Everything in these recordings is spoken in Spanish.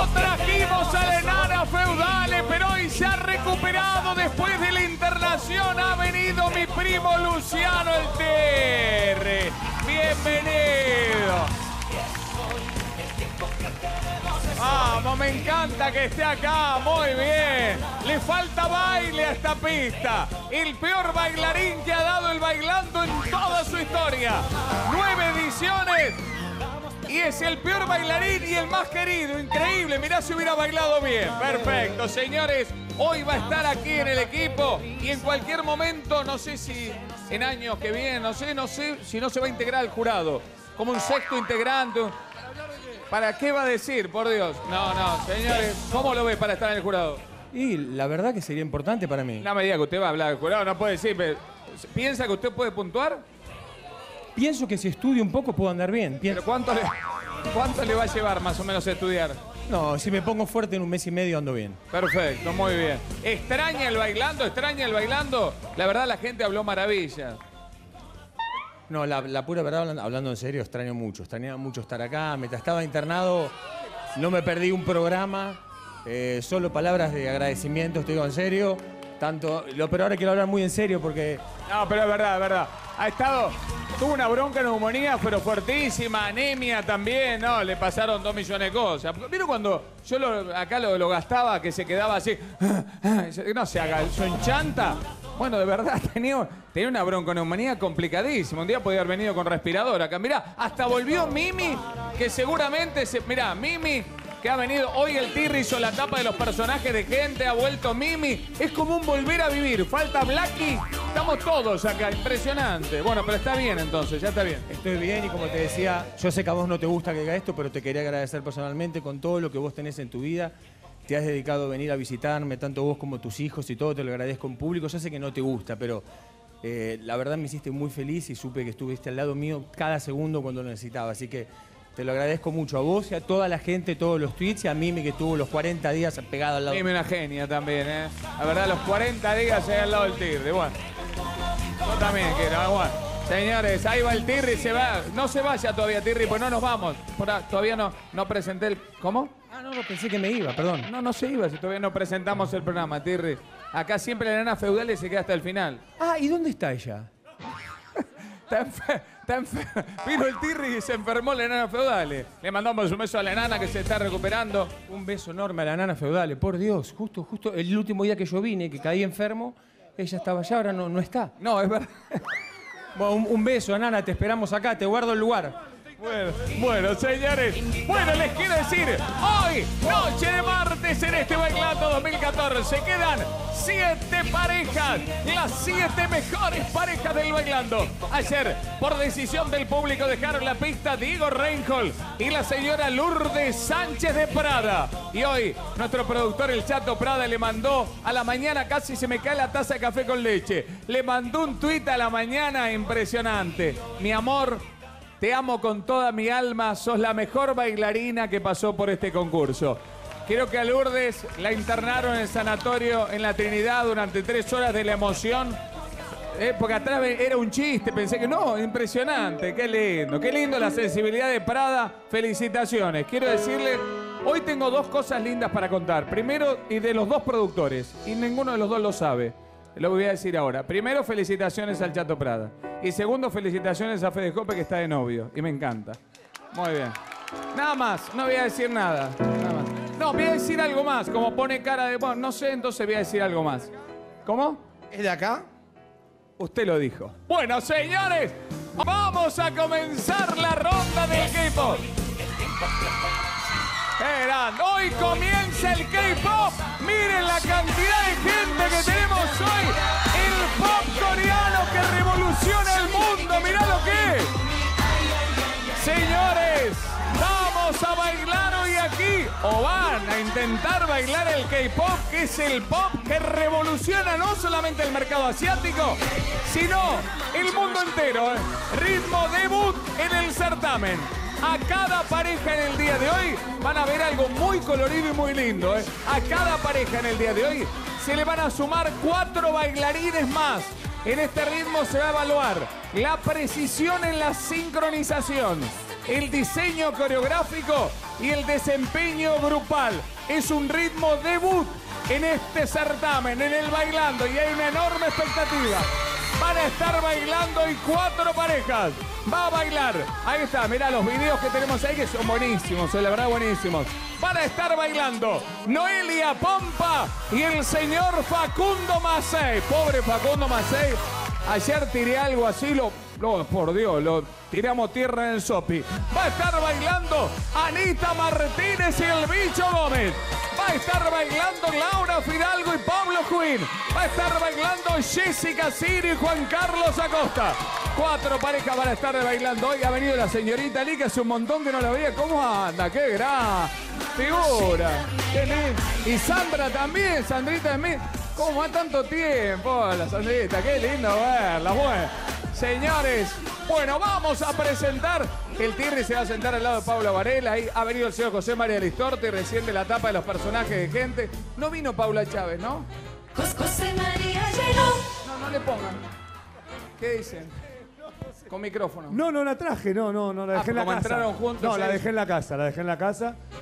No trajimos a la nana feudale, pero hoy se ha recuperado después de la internación. Ha venido mi primo Luciano, el Tirri. Bienvenido. Vamos, me encanta que esté acá, muy bien. Le falta baile a esta pista. El peor bailarín que ha dado el bailando en toda su historia. 9 ediciones y es el peor bailarín y el más querido. Increíble, mirá si hubiera bailado bien. Perfecto, señores. Hoy va a estar aquí en el equipo y en cualquier momento, no sé si en años que vienen, no sé si no se va a integrar al jurado. Como un sexto integrante. ¿Para qué va a decir, por Dios? No, no, señores, ¿cómo lo ves para estar en el jurado? Y la verdad que sería importante para mí. No me diga que usted va a hablar del jurado, no puede decir. Pero ¿piensa que usted puede puntuar? Pienso que si estudio un poco puedo andar bien. ¿Pero cuánto le va a llevar más o menos a estudiar? No, si me pongo fuerte en un mes y medio ando bien. Perfecto, muy bien. ¿Extraña el bailando? ¿Extraña el bailando? La verdad la gente habló maravilla. No, la pura verdad, hablando en serio, extraño mucho. Extrañaba mucho estar acá. Mientras estaba internado, no me perdí un programa. Solo palabras de agradecimiento, te digo en serio. Pero ahora quiero hablar muy en serio porque... No, pero es verdad, es verdad. Ha estado... Tuvo una bronca, neumonía, pero fuertísima, anemia también, ¿no? Le pasaron 2 millones de cosas. ¿Vieron cuando yo acá lo gastaba, que se quedaba así? No se haga, ¿se enchanta? Bueno, de verdad, tenía una bronconeumonía complicadísima. Un día podía haber venido con respirador acá. Mirá, hasta volvió Mimi, que seguramente... Mirá, Mimi, que ha venido hoy el Tirri, hizo la tapa de los personajes de gente, ha vuelto Mimi. Es como un volver a vivir. Falta Blacky, estamos todos acá, impresionante. Bueno, pero está bien entonces, ya está bien. Estoy bien y como te decía, yo sé que a vos no te gusta que haga esto, pero te quería agradecer personalmente con todo lo que vos tenés en tu vida. Te has dedicado a venir a visitarme, tanto vos como tus hijos y todo, te lo agradezco en público. Yo sé que no te gusta, pero la verdad me hiciste muy feliz y supe que estuviste al lado mío cada segundo cuando lo necesitaba, así que... Te lo agradezco mucho a vos y a toda la gente, todos los tweets y a Mimi que estuvo los 40 días pegada al lado. Mimi una genia también, ¿eh? La verdad, los 40 días ahí al lado del Tirri. Bueno, yo también quiero, bueno. Señores, ahí va el Tirri, se va. No se vaya todavía, Tirri, pues no nos vamos. Todavía no presenté el... ¿Cómo? Ah, no, pensé que me iba, perdón. No, no se iba, si todavía no presentamos el programa, Tirri. Acá siempre la nana feudal se queda hasta el final. Ah, ¿y dónde está ella? Vino el Tirri y se enfermó la nana feudale. Le mandamos un beso a la nana que se está recuperando. Un beso enorme a la nana feudale, por Dios. Justo el último día que yo vine, que caí enfermo, ella estaba allá, ahora no está. No, es verdad. Bueno, un beso, nana, te esperamos acá, te guardo el lugar. Bueno, señores, les quiero decir, hoy, noche de martes en este Bailando 2014, quedan 7 parejas, las 7 mejores parejas del Bailando. Ayer, por decisión del público, dejaron la pista Diego Reinhold y la señora Lourdes Sánchez de Prada. Y hoy, nuestro productor, el Chato Prada, le mandó a la mañana, casi se me cae la taza de café con leche, le mandó un tuit a la mañana impresionante. Mi amor... Te amo con toda mi alma, sos la mejor bailarina que pasó por este concurso. Creo que a Lourdes la internaron en el sanatorio en la Trinidad durante 3 horas de la emoción. Porque atrás era un chiste, pensé que no, impresionante, qué lindo la sensibilidad de Prada. Felicitaciones, quiero decirle, hoy tengo 2 cosas lindas para contar. Primero, y de los 2 productores, y ninguno de los 2 lo sabe. Lo voy a decir ahora. Primero, felicitaciones al Chato Prada. Y segundo, felicitaciones a Fede Jope, que está de novio. Y me encanta. Muy bien. Nada más. No voy a decir nada. No, voy a decir algo más. Como pone cara de... Bueno, no sé, entonces voy a decir algo más. ¿Cómo? ¿Es de acá? Usted lo dijo. Bueno, señores, vamos a comenzar la ronda del K-Pop. Hoy comienza el K-Pop. Miren la cantidad de gente que tenemos hoy. El pop coreano que revoluciona el mundo. Mirá lo que es. Señores, vamos a bailar hoy aquí. O van a intentar bailar el K-Pop, que es el pop que revoluciona no solamente el mercado asiático, sino el mundo entero. Ritmo debut en el certamen. A cada pareja en el día de hoy van a ver algo muy colorido y muy lindo, ¿eh? A cada pareja en el día de hoy se le van a sumar 4 bailarines más. En este ritmo se va a evaluar la precisión en la sincronización, el diseño coreográfico y el desempeño grupal. Es un ritmo debut en este certamen, en el bailando, y hay una enorme expectativa. Van a estar bailando y cuatro parejas. Va a bailar. Ahí está, mirá los videos que tenemos ahí que son buenísimos, la verdad buenísimos. Van a estar bailando Noelia Pompa y el señor Facundo Mazzei. Pobre Facundo Mazzei. Ayer tiré algo así, por Dios, lo tiramos tierra en el sopi. Va a estar bailando Anita Martínez y el Bicho Gómez. Va a estar bailando Laura Fidalgo y Pablo Juín. Va a estar bailando Jessica Ciro y Juan Carlos Acosta. Cuatro parejas van a estar bailando hoy. Ha venido la señorita Lee, que hace un montón que no la veía. ¿Cómo anda? ¡Qué gran figura! Y Sandra también, Sandrita también. ¿Cómo va tanto tiempo la Sandrita? ¡Qué lindo verla! Bueno, señores, bueno, vamos a presentar. El Tirri se va a sentar al lado de Paula Varela. Ahí ha venido el señor José María Listorti, recién de la tapa de los personajes de gente. No vino Paula Chávez, ¿no? José María llegó. No, no le pongan. ¿Qué dicen? Con micrófono. No, no la traje, no la dejé en la casa. Entraron juntos. No, la dejé en la casa,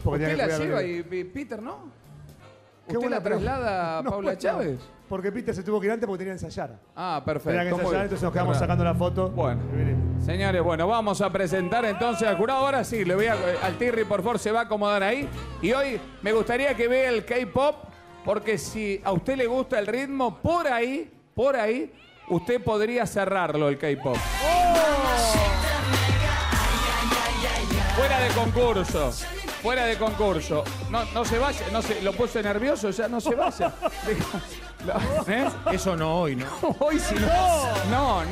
Porque usted la lleva y Peter, ¿no? ¿Usted la traslada a Paula Chávez? Porque Peter se tuvo que ir antes porque tenía que ensayar. Ah, perfecto. Tenía que ensayar, entonces nos quedamos sacando la foto. Bueno, señores, bueno, vamos a presentar entonces al jurado. Ahora sí, le voy al Tirri, por favor, se va a acomodar ahí. Y hoy me gustaría que vea el K-pop, porque si a usted le gusta el ritmo, por ahí, usted podría cerrarlo el K-pop. ¡Oh! Fuera de concurso. Fuera de concurso. No se vaya, lo puse nervioso, ya no se vaya. ¿Eh? Eso no hoy, ¿no? Hoy sí. No.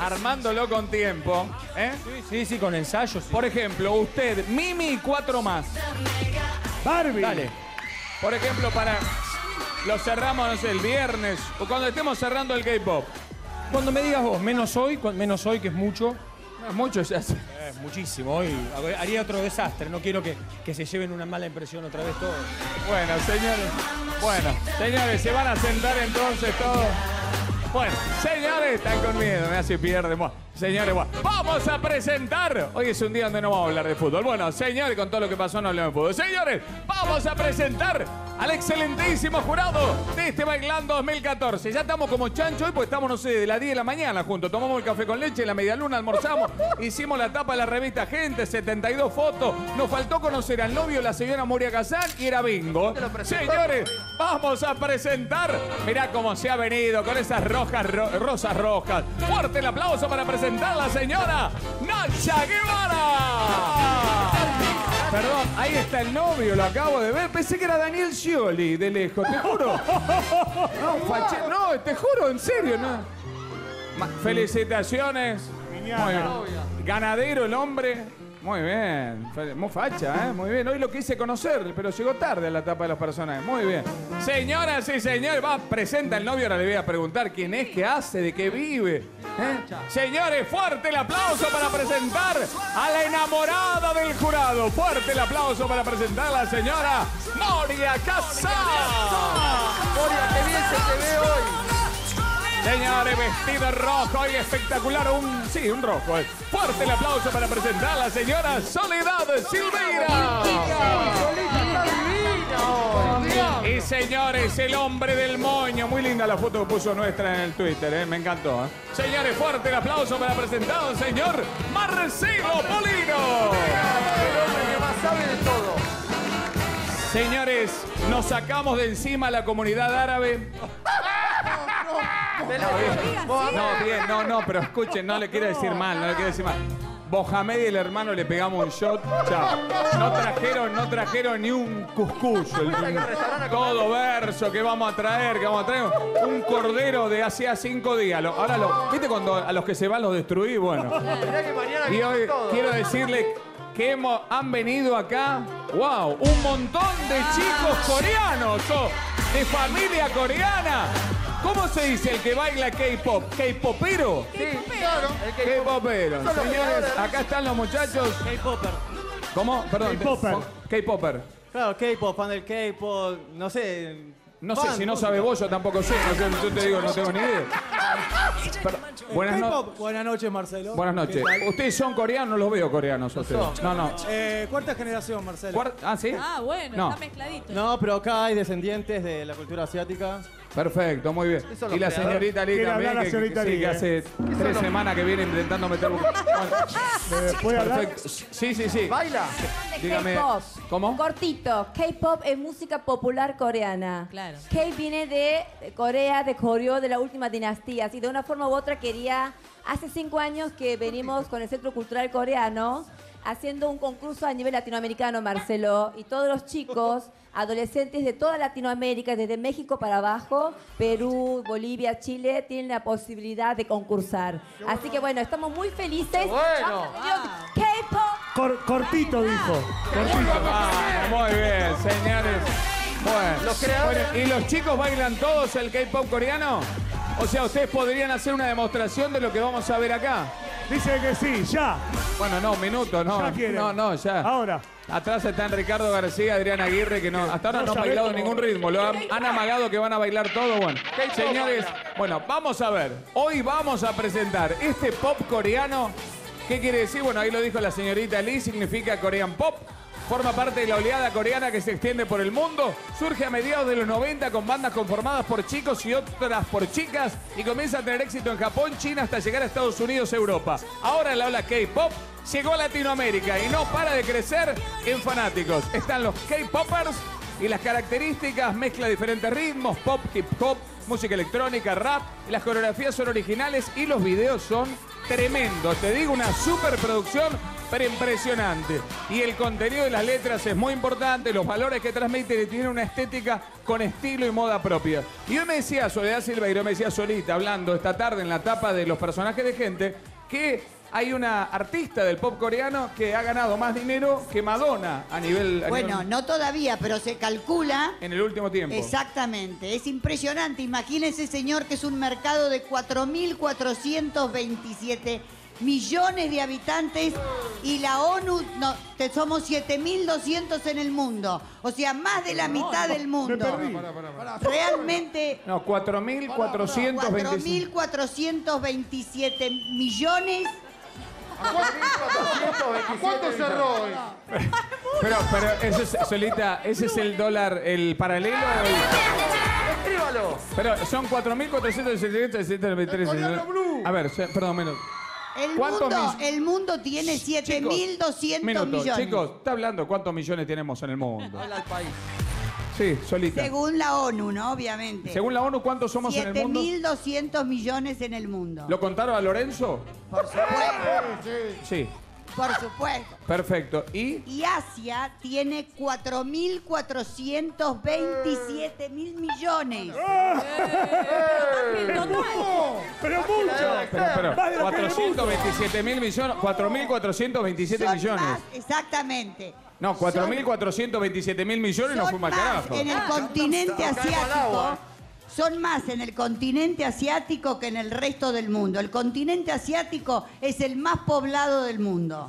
Armándolo con tiempo. ¿Eh? Sí, con ensayos. Sí. Por ejemplo, usted, Mimi, 4 más. Barbie. Dale. Por ejemplo, lo cerramos, no sé, el viernes, o cuando estemos cerrando el K-pop. Cuando me digas vos, menos hoy, que es mucho. No es mucho, ya sé. Es muchísimo. Hoy haría otro desastre. No quiero que se lleven una mala impresión otra vez todos. Bueno, señores, se van a sentar entonces todos. Bueno, señores, están con miedo, me hace pierde. Bueno, señores, bueno, vamos a presentar. Hoy es un día donde no vamos a hablar de fútbol. Bueno, señores, con todo lo que pasó no hablamos de fútbol. Señores, vamos a presentar al excelentísimo jurado de este Bailando 2014. Ya estamos como chancho hoy, pues estamos, no sé, de las 10 de la mañana juntos. Tomamos el café con leche, en la medialuna almorzamos, hicimos la tapa de la revista Gente, 72 fotos. Nos faltó conocer al novio, la señora Moria Casán, y era bingo. Señores, vamos a presentar. Mirá cómo se ha venido con esas rosas rojas. Fuerte el aplauso para presentar a la señora Nacha Guevara. Perdón, ahí está el novio, lo acabo de ver. Pensé que era Daniel Scioli, de lejos, te juro. No, te juro, en serio. No. Felicitaciones. Muy bien. Ganadero el hombre. Muy bien. Muy facha, ¿eh? Muy bien. Hoy lo quise conocer, pero llegó tarde a la etapa de los personajes. Muy bien. Señoras y señores, presenta el novio. Ahora le voy a preguntar quién es, qué hace, de qué vive. Señores, fuerte el aplauso para presentar a la enamorada del jurado. Fuerte el aplauso para presentar a la señora Moria Casán. Moria, qué bien se te ve hoy. Señores, vestido rojo y espectacular, un rojo. Fuerte el aplauso para presentar a la señora Soledad Silveyra. Y señores, el hombre del moño. Muy linda la foto que puso nuestra en el Twitter, me encantó. Señores, fuerte el aplauso para presentar al señor Marcelo Polino. El hombre que más sabe de todo. Señores, nos sacamos de encima a la comunidad árabe. Pero escuchen, no le quiero decir mal. Mohamed y el hermano le pegamos un shot, chao. No trajeron ni un cuscuso. Todo verso que vamos a traer, un cordero de hacía 5 días. Ahora, ¿viste cuando a los que se van los destruí? Bueno. Y hoy quiero decirles que han venido acá, wow, un montón de chicos coreanos, de familia coreana. ¿Cómo se dice el que baila K-pop? ¿K-popero? Sí, claro. K-popero. Señores, acá están los muchachos. K-popper. ¿Cómo? Perdón. K-popper. Claro, K-pop, fan del K-pop, no sé. No sé, si no sabes vos, yo tampoco sé. No sé, yo te digo, no tengo ni idea. Buenas noches, Marcelo. Buenas noches. ¿Ustedes son coreanos? Los veo coreanos. No, no. Cuarta generación, Marcelo. Ah, ¿sí? Ah, bueno, no. Está mezcladito. No, pero acá hay descendientes de la cultura asiática. Perfecto, muy bien. Y la señorita Lee también, que hace 3 semanas que viene intentando meter... Perfecto. Sí, sí, sí. ¿Baila? Dígame. ¿Cómo? Cortito. K-pop es música popular coreana. Claro. K viene de Corea, de Koryo, de la última dinastía. Así de una forma u otra quería... Hace 5 años que venimos con el Centro Cultural Coreano haciendo un concurso a nivel latinoamericano, Marcelo, y todos los chicos... Adolescentes de toda Latinoamérica, desde México para abajo, Perú, Bolivia, Chile, tienen la posibilidad de concursar. Bueno. Así que bueno, estamos muy felices. Bueno. Cortito dijo. Cortito. Ah, muy bien, señores. Bueno. Los creadores. Bueno, ¿y los chicos bailan todos el K-pop coreano? O sea, ustedes podrían hacer una demostración de lo que vamos a ver acá. Dice que sí, ya. Bueno, no, un minuto, no. Ya quieren. No, no, ya. Ahora. Atrás están Ricardo García, Adriana Aguirre, que no, hasta ahora no han bailado ningún ritmo. Lo han amagado que van a bailar todo. Bueno, señores, bueno, vamos a ver. Hoy vamos a presentar este pop coreano. ¿Qué quiere decir? Bueno, ahí lo dijo la señorita Lee, significa Korean Pop. Forma parte de la oleada coreana que se extiende por el mundo. Surge a mediados de los 90 con bandas conformadas por chicos y otras por chicas y comienza a tener éxito en Japón, China, hasta llegar a Estados Unidos, Europa. Ahora la ola K-Pop llegó a Latinoamérica y no para de crecer en fanáticos. Están los K-Poppers y las características mezcla diferentes ritmos, pop, hip-hop, música electrónica, rap. Las coreografías son originales y los videos son tremendos. Te digo, una superproducción... Pero impresionante. Y el contenido de las letras es muy importante, los valores que transmiten y tienen una estética con estilo y moda propia. Y hoy me decía Soledad Silveyra, me decía Solita, hablando esta tarde en la tapa de los personajes de gente, que hay una artista del pop coreano que ha ganado más dinero que Madonna a nivel... Bueno, no todavía, pero se calcula... En el último tiempo. Exactamente. Es impresionante. Imagínense, señor, que es un mercado de 4.427 millones de habitantes y la ONU, no, somos 7.200 en el mundo. O sea, más de la mitad del mundo. Realmente... No, 4.427. 4.427 millones... ¿Cuánto cerró hoy? Pero eso es, Solita, ¿ese es el dólar, el paralelo? Escríbalo. Pero son 4.427... A ver, perdón, menos... El mundo tiene 7.200 millones. Chicos, está hablando cuántos millones tenemos en el mundo. Habla el país. Sí, Solita. Según la ONU, ¿no? Obviamente. Según la ONU, ¿cuántos somos en el mundo? 7.200 millones en el mundo. ¿Lo contaron a Lorenzo? Por supuesto. Sí. Por supuesto. Perfecto. Y Asia tiene 4.427 millones. ¡Pero mucho! 427.000 millones. 4.427 millones. Más, exactamente. No, 4.427.000 millones no fue más carajo. En el continente asiático. Son más en el continente asiático que en el resto del mundo. El continente asiático es el más poblado del mundo.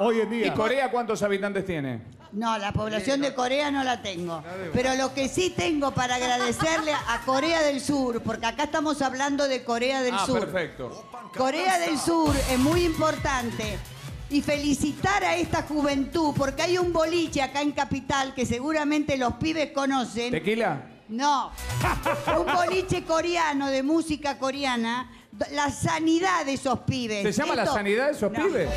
Hoy en día. ¿Y Corea cuántos habitantes tiene? No, la población de Corea no la tengo. Pero lo que sí tengo para agradecerle a Corea del Sur, porque acá estamos hablando de Corea del Sur. Perfecto. Corea del Sur es muy importante. Y felicitar a esta juventud, porque hay un boliche acá en Capital que seguramente los pibes conocen. ¿Tequila? No, un boliche coreano de música coreana, la sanidad de esos pibes. ¿Se llama la sanidad de esos pibes?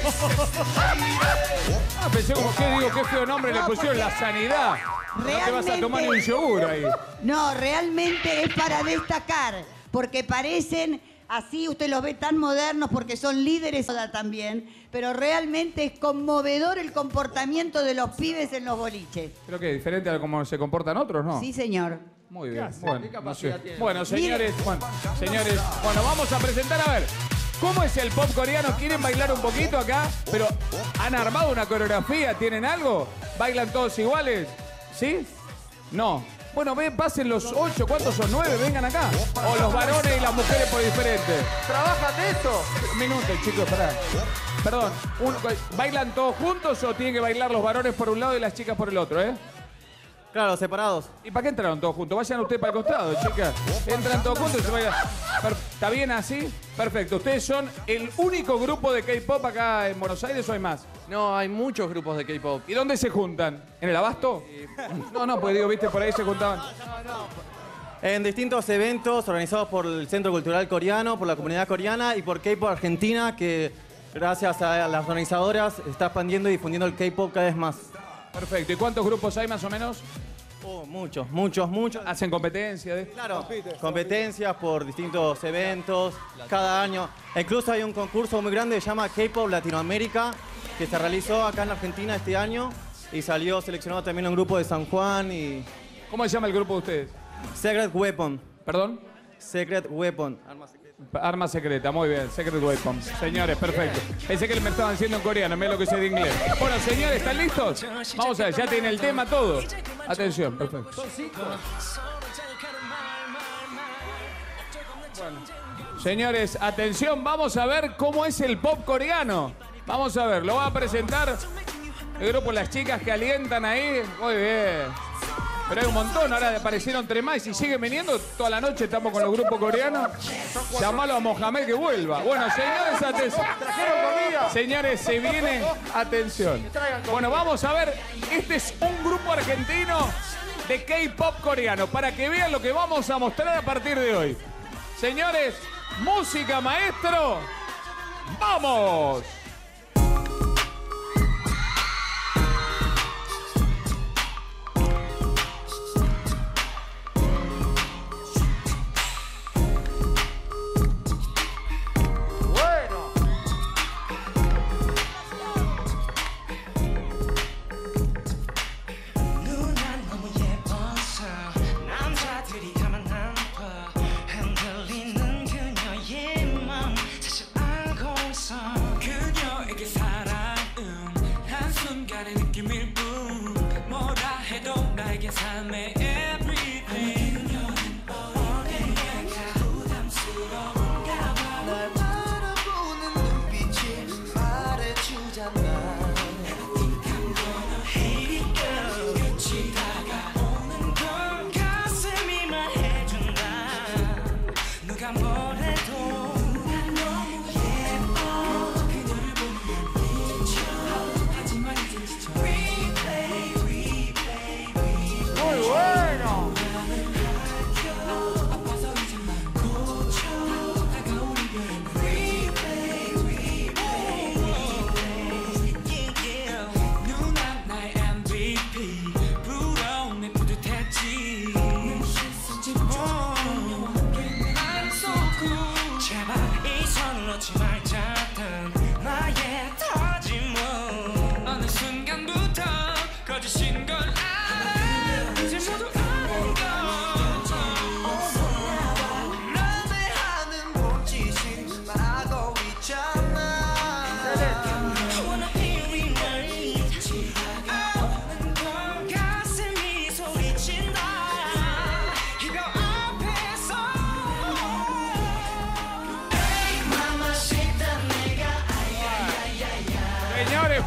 Ah, pensé como que digo, qué feo nombre le pusieron, la sanidad. Realmente, no te vas a tomar un yogur ahí. No, realmente es para destacar, porque parecen así, usted los ve tan modernos porque son líderes también. Pero realmente es conmovedor el comportamiento de los pibes en los boliches. Creo que es diferente a cómo se comportan otros, ¿no? Sí, señor. Muy bien. Bueno, no sé. Bueno, señores, bueno, vamos a presentar, a ver, ¿cómo es el pop coreano? ¿Quieren bailar un poquito acá? Pero ¿han armado una coreografía? ¿Tienen algo? ¿Bailan todos iguales? ¿Sí? No. Bueno, ven, pasen los 8, ¿cuántos son? 9, vengan acá. O los varones y las mujeres por diferente. ¿Trabajan eso? Un minuto, chicos, pará. Perdón, ¿bailan todos juntos o tienen que bailar los varones por un lado y las chicas por el otro, eh? Claro, separados. ¿Y para qué entraron todos juntos? Vayan ustedes para el costado, chicas. Entran todos juntos y se vayan. ¿Está bien así? Perfecto. ¿Ustedes son el único grupo de K-pop acá en Buenos Aires o hay más? No, hay muchos grupos de K-pop. ¿Y dónde se juntan? ¿En el Abasto? No, no, porque digo, viste, por ahí se juntaban. En distintos eventos organizados por el Centro Cultural Coreano, por la comunidad coreana y por K-pop Argentina, que gracias a las organizadoras está expandiendo y difundiendo el K-pop cada vez más. Perfecto. ¿Y cuántos grupos hay más o menos? Oh, muchos, muchos, muchos. ¿Hacen competencias? Claro, competencias por distintos eventos cada año. Incluso hay un concurso muy grande que se llama K-pop Latinoamérica, que se realizó acá en Argentina este año y salió seleccionado también un grupo de San Juan y... ¿Cómo se llama el grupo de ustedes? Secret Weapon. ¿Perdón? Secret Weapon. Arma secreta. Arma secreta, muy bien. Secret Weapon. Señores, perfecto. Pensé que me estaban diciendo en coreano, mirá lo que sé de inglés. Bueno, señores, ¿están listos? Vamos a ver, ya tiene el tema todo. Atención, perfecto. Son cinco. Bueno. Señores, atención, vamos a ver cómo es el pop coreano. Vamos a ver, lo va a presentar el grupo Las Chicas que Alientan ahí. Muy bien. Pero hay un montón, ahora aparecieron tres más. Y si siguen viniendo, toda la noche estamos con los grupos coreanos. Llamalo a Mohamed que vuelva. Bueno, señores, atención. Señores, se viene. Atención. Bueno, vamos a ver. Este es un grupo argentino de K-pop coreano. Para que vean lo que vamos a mostrar a partir de hoy. Señores, música, maestro. ¡Vamos!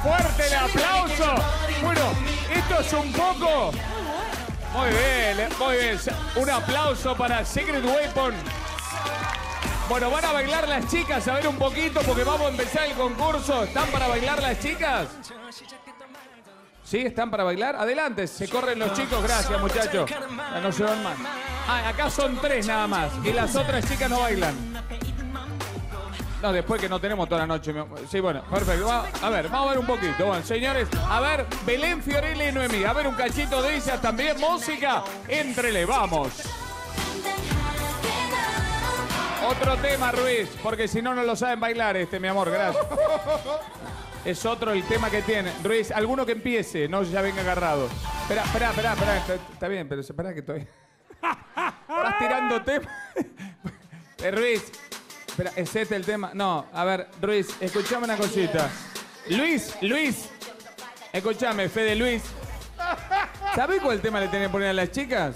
¡Fuerte el aplauso! Bueno, esto es un poco... Muy bien, muy bien. Un aplauso para Secret Weapon. Bueno, van a bailar las chicas, a ver un poquito, porque vamos a empezar el concurso. ¿Están para bailar las chicas? ¿Sí? ¿Están para bailar? Adelante, se corren los chicos. Gracias, muchachos. Ya no se van más. Ah, acá son tres nada más. Y las otras chicas no bailan. No, después que no tenemos toda la noche. Sí, bueno, perfecto. A ver, vamos a ver un poquito. Bueno, señores, a ver, Belén, Fiorella y Noemí. A ver un cachito de ellas también. Música, entrele, vamos. Otro tema, Ruiz, porque si no, no lo saben bailar, mi amor, gracias. Es otro el tema que tiene. Ruiz, alguno que empiece, no ya venga agarrado. Espera, espera, espera, espera. Está bien, pero espera que estoy... Estás tirando tema. Ruiz... Espera, ¿es este el tema? No, a ver, Ruiz, escuchame una cosita. Luis, escuchame, Fede Luis. ¿Sabés cuál tema le tienen que poner a las chicas?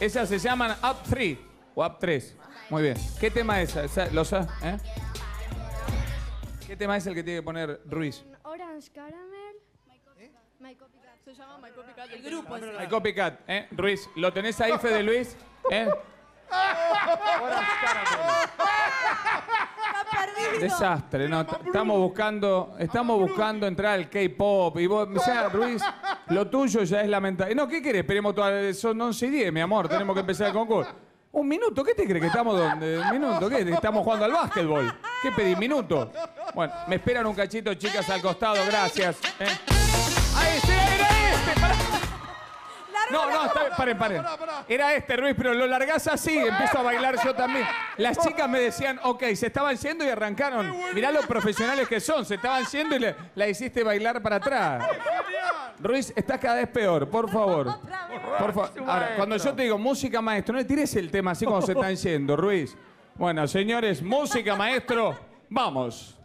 Esas se llaman Up 3 o Up 3. Muy bien. ¿Qué tema es esa? ¿Lo sabes? ¿Eh? ¿Qué tema es el que tiene que poner Ruiz? Orange Caramel, My Copycat. Se llama My Copycat. El grupo. My Copycat, ¿eh? Ruiz, ¿lo tenés ahí, Fede Luis? ¿Eh? Desastre, no, estamos buscando entrar al K-pop y vos, o sea, Ruiz, lo tuyo ya es lamentable. No, ¿qué querés? Esperemos todas, son 11:10, mi amor, tenemos que empezar el concurso. Un minuto, ¿qué te crees que estamos donde? Un minuto, ¿qué? Estamos jugando al básquetbol. ¿Qué pedí? Minuto. Bueno, me esperan un cachito, chicas, al costado, gracias. Ahí sí, era este, pará. No, no, está, paren, paren. Era este, Ruiz, pero lo largás así, empiezo a bailar yo también. Las chicas me decían, ok, se estaban yendo y arrancaron. Mirá los profesionales que son, se estaban yendo y la hiciste bailar para atrás. Ruiz, estás cada vez peor, por favor. Ahora, cuando yo te digo música, maestro, no le tires el tema así como se están yendo, Ruiz. Bueno, señores, música, maestro, vamos.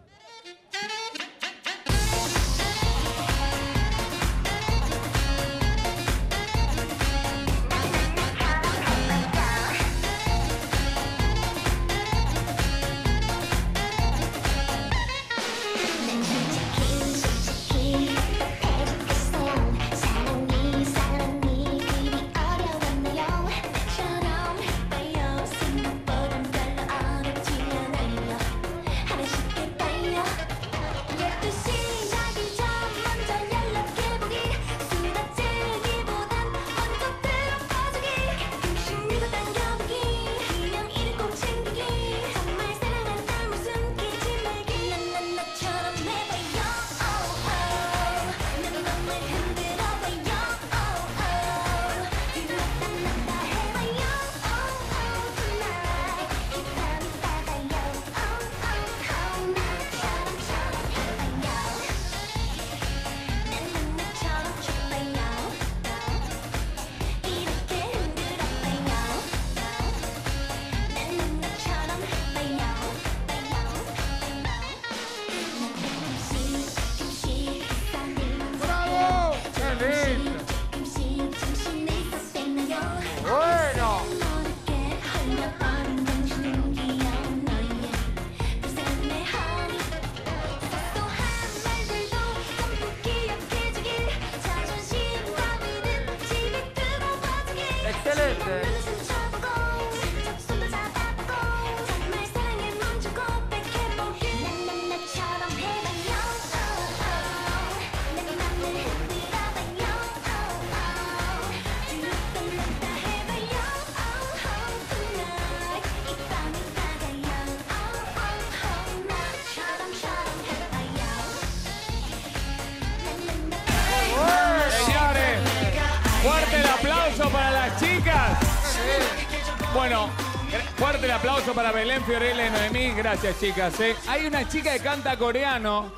Para Belén, Fiorella y Noemí, gracias chicas. Hay una chica que canta coreano.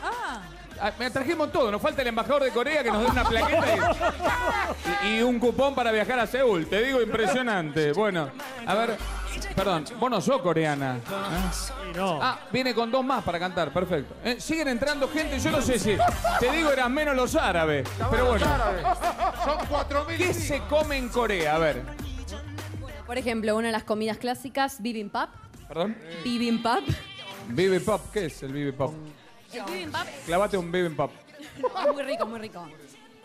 Me trajimos todo, nos falta el embajador de Corea que nos dé una plaqueta y un cupón para viajar a Seúl. Te digo, impresionante. Bueno, a ver, perdón, vos no sos coreana. Viene con dos más para cantar, perfecto. Siguen entrando gente, yo no sé si, te digo, eran menos los árabes, pero bueno. Son 4000. ¿Qué se come en Corea? A ver. Por ejemplo, una de las comidas clásicas, bibimbap. ¿Perdón? Bibimbap. Bibimbap, ¿qué es el bibimbap? El bibimbap. Clavate un bibimbap. No, muy rico, muy rico.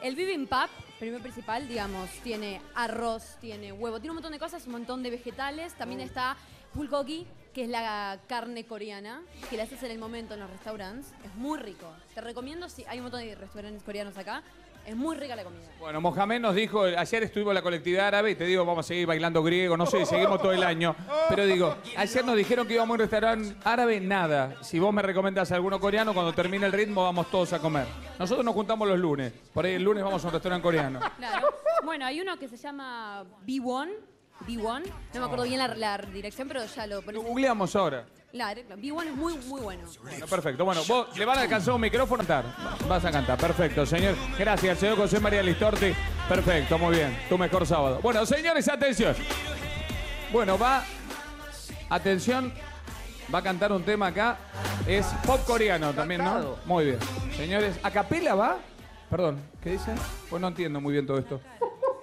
El bibimbap, primero principal, digamos, tiene arroz, tiene huevo, tiene un montón de cosas, un montón de vegetales. También está bulgogi, que es la carne coreana, que la haces en el momento en los restaurantes. Es muy rico. Te recomiendo, si hay un montón de restaurantes coreanos acá. Es muy rica la comida. Bueno, Mohamed nos dijo, ayer estuvimos en la colectividad árabe, y te digo, vamos a seguir bailando griego, no sé, seguimos todo el año. Pero digo, ayer nos dijeron que íbamos a un restaurante árabe, nada. Si vos me recomendás a alguno coreano, cuando termine el ritmo vamos todos a comer. Nosotros nos juntamos los lunes. Por ahí el lunes vamos a un restaurante coreano. Claro. Bueno, hay uno que se llama B1. No me acuerdo bien la dirección, pero ya lo ponemos. Lo googleamos ahora. Claro, B1 es muy, muy bueno. Bueno, perfecto. Bueno, vos le van a alcanzar un micrófono a cantar. Vas a cantar. Perfecto, señor. Gracias, señor José María Listorti. Perfecto, muy bien. Tu mejor sábado. Bueno, señores, atención. Bueno, va... Atención. Va a cantar un tema acá. Es pop coreano también, ¿no? Muy bien. Señores, ¿a capela va? Perdón, ¿qué dice? Pues no entiendo muy bien todo esto.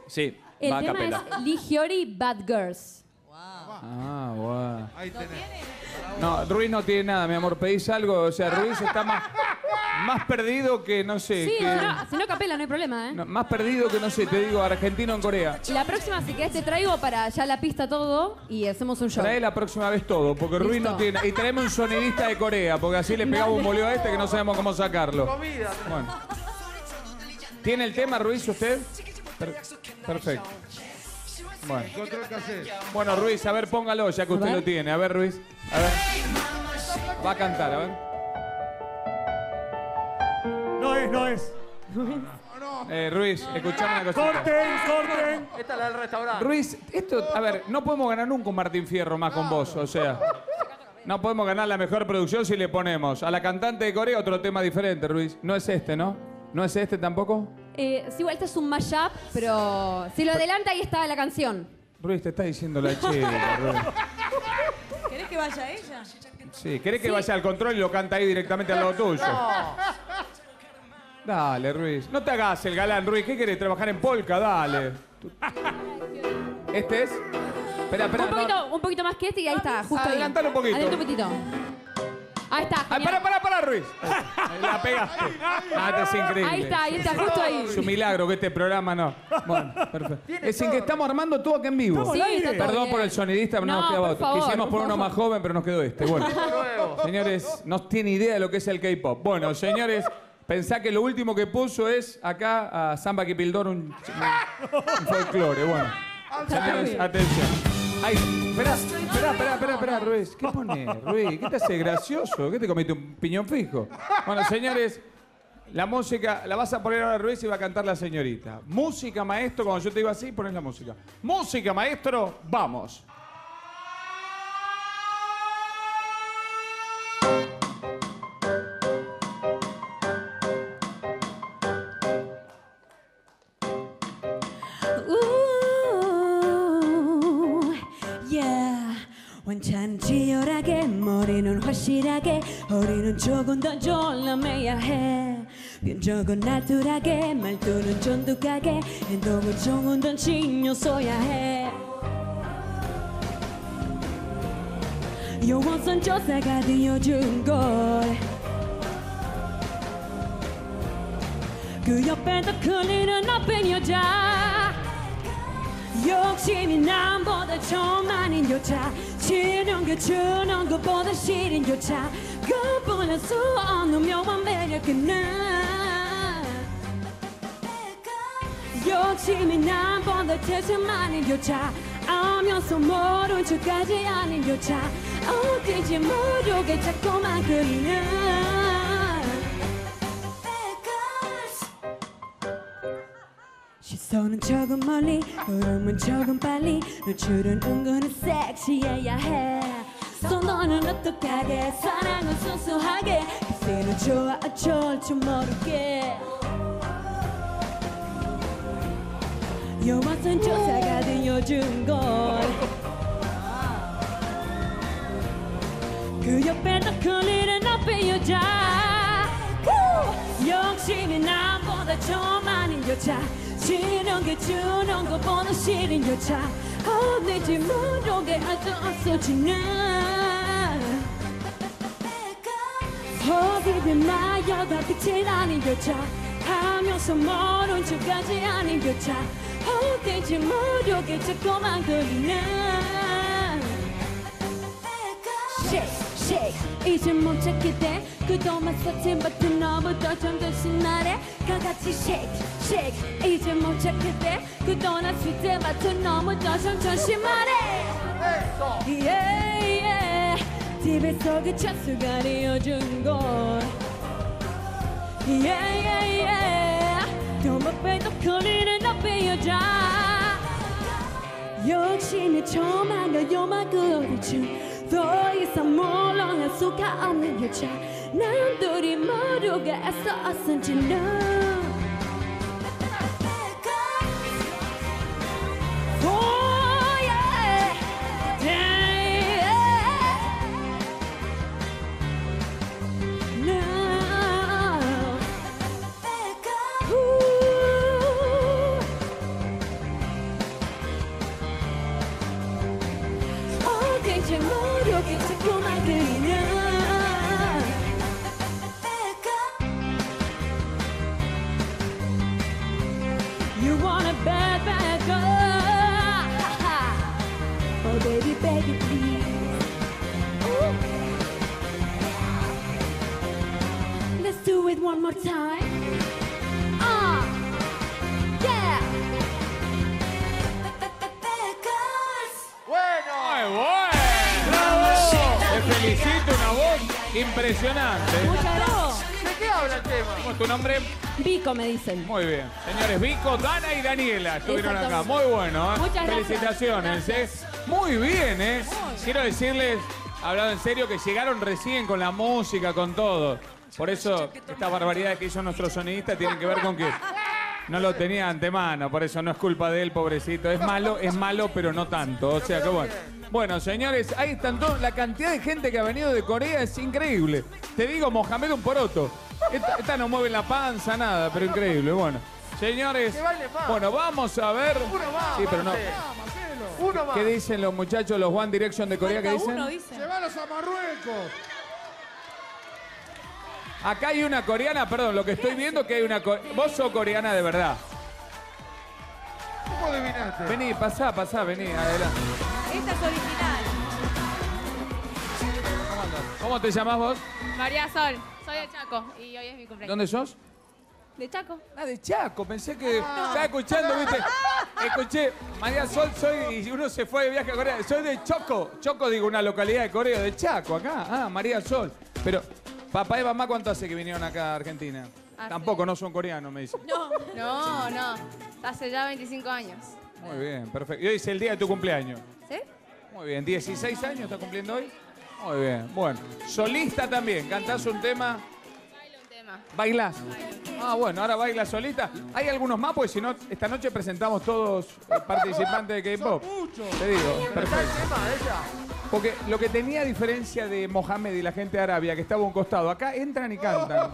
Sí, va a capela. El tema es Lee Hyori, Bad Girls. Wow. Ah, wow. Ahí tenés. No, Ruiz no tiene nada, mi amor. ¿Pedís algo? O sea, Ruiz está más, Más perdido que, no sé... Sí, que... No, si no capela, no hay problema, ¿eh? No, más perdido que, no sé, te digo, argentino en Corea. La próxima, si querés, te traigo para allá la pista todo y hacemos un show. Trae la próxima vez todo, porque Rui no tiene... Y traemos un sonidista de Corea, porque así le pegamos un boleo a este que no sabemos cómo sacarlo. Bueno. ¿Tiene el tema, Ruiz, usted? Perfecto. Bueno. Bueno, Ruiz, a ver, póngalo, ya que usted lo tiene. A ver, Ruiz. A ver. Va a cantar, a ver. Ruiz, escuchame una cosita. ¡Corten! Esta es la del restaurante. Ruiz, esto, a ver, no podemos ganar nunca un Martín Fierro más con vos, o sea. No podemos ganar la mejor producción si le ponemos a la cantante de Corea otro tema diferente, Ruiz. No es este, ¿no? ¿No es este tampoco? Sí, igual este es un mashup, pero si lo adelanta ahí está la canción. Ruiz, te está diciendo la chica, Ruiz. ¿Querés que vaya ella? Sí, ¿querés que vaya al control y lo canta ahí directamente al lado tuyo? No. Dale, Ruiz. No te hagas el galán, Ruiz. ¿Qué querés? ¿Trabajar en polka? Dale. ¿Este es? Espera, un poquito más que este y ahí está, justo ahí. Adelantalo un poquito. Adelantalo un poquitito. Ahí está. Pará, Ruiz. La pegaste. Estás increíble. Ahí está, justo ahí. Es un milagro que este programa no. Bueno, perfecto. Es sin que estamos armando todo acá en vivo. Sí, perdón por el sonidista, pero nos quedaba otro. Quisimos poner uno más joven, pero nos quedó este. Bueno, señores, no tiene idea de lo que es el K-pop. Bueno, señores... Pensá que lo último que puso es acá a Samba que Pildor un folclore. Bueno, señores, atención. Ay, esperá, Ruiz. ¿Qué pones, Ruiz? ¿Qué te hace gracioso? ¿Qué te comiste, un piñón fijo? Bueno, señores, la música la vas a poner ahora, Ruiz, y va a cantar la señorita. Música, maestro, cuando yo te digo así, pones la música. Música, maestro, vamos. 치열하게 머리는 확실하게 허리는 조금 더 졸라매야 해 면적은 나뚜하게 말투는 쫀득하게 행동은 조금 더 신경 써야 해 용어선 조사가 되어준 걸 그 옆에 더 클리는 나쁜 여자 욕심이 남보다 좀 많은 여자 치는 게 주는 것보다 싫은 여자 구분할 수 없는 묘한 매력은 나 욕심이 남보다 대체 많은 여자 알면서 모른 척까지 아는 여자 어딘지 모르게 자꾸만 그리는 손은 조금 멀리, 걸음은 조금 빨리 노출은 은근히 섹시해야 해 손도는 어떡하게, 사랑은 순수하게 글씨는 좋아 어쩔 줄 모르게 요것은 조사가 되어준 걸 그 옆에 더 큰 일은 나쁜 여자 욕심이 남보다 좀 많은 여자 지는 게 주는 것보다 싫은 여자 어딘지 모르게 아주 없어지는 어디든 나여가 빛이 나는 여자 하면서 모른 척까지 아닌 여자 어딘지 모르게 자꾸만 걸리는 Shake shake 이제 못 찾게 돼 그동안 서툰 버튼 너부터 좀 대신 말해 다 같이 shake shake 이제 못 찾게 돼 그동안 서툰 버튼 너부터 좀 대신 말해 yeah 집에서 그 찬스가 되어준 걸 yeah 더 못 빼도 걸리는 나쁜 여자 욕심이 저만의 요만 그 어리지 더 이상 물러날 수가 없는 여자 난 둘이 모르게 애써 어쩐지 너 more time. Yeah. Bueno, muy bueno. Bravo. Te felicito, una voz impresionante. Muchas gracias. ¿De qué habla el tema? ¿Cómo es tu nombre? Vico, me dicen. Muy bien. Señores, Vico, Dana y Daniela estuvieron acá. Muy bueno, ¿eh? Muchas gracias. Felicitaciones, gracias. Muy bien, ¿eh? Muy bien. Quiero decirles, hablado en serio, que llegaron recién con la música, con todo. Por eso, esta barbaridad que hizo nuestro sonidista tiene que ver con que no lo tenía antemano, por eso no es culpa de él, pobrecito. Es malo, pero no tanto. O sea que bueno. Bueno, señores, ahí están todos. La cantidad de gente que ha venido de Corea es increíble. Te digo, Mohamed un poroto. Esta no mueve la panza, nada, pero increíble. Bueno, señores, bueno, vamos a ver. Sí, pero no. ¿Qué dicen los muchachos, los One Direction de Corea? ¿Qué dicen? Llévalos a Marruecos. Acá hay una coreana, perdón, lo que estoy viendo es que hay una coreana. Vos sos coreana de verdad. ¿Cómo adivinaste? Vení, pasá, pasá, vení, adelante. Esta es original. ¿Cómo te llamás vos? María Sol, soy de Chaco y hoy es mi cumpleaños. ¿Dónde sos? De Chaco. Ah, de Chaco, pensé que estaba escuchando, viste. Escuché, María Sol, soy, y uno se fue de viaje a Corea. Soy de Choco, Choco digo, una localidad de Corea, de Chaco, acá. Ah, María Sol, pero... Papá y mamá, ¿cuánto hace que vinieron acá a Argentina? Hace... Tampoco, no son coreanos, me dicen. No. Hace ya 25 años. Muy bien, perfecto. Y hoy es el día de tu cumpleaños. ¿Sí? Muy bien. ¿16 años está cumpliendo hoy? Muy bien. Bueno, solista también. ¿Cantás un tema? Bailo un tema. ¿Bailás? Bailo. Ah, bueno, ahora baila solista. Hay algunos más, porque si no, esta noche presentamos todos participantes de K-Pop. Te digo, perfecto. Porque lo que tenía a diferencia de Mohamed y la gente de Arabia, que estaba a un costado, acá entran y cantan.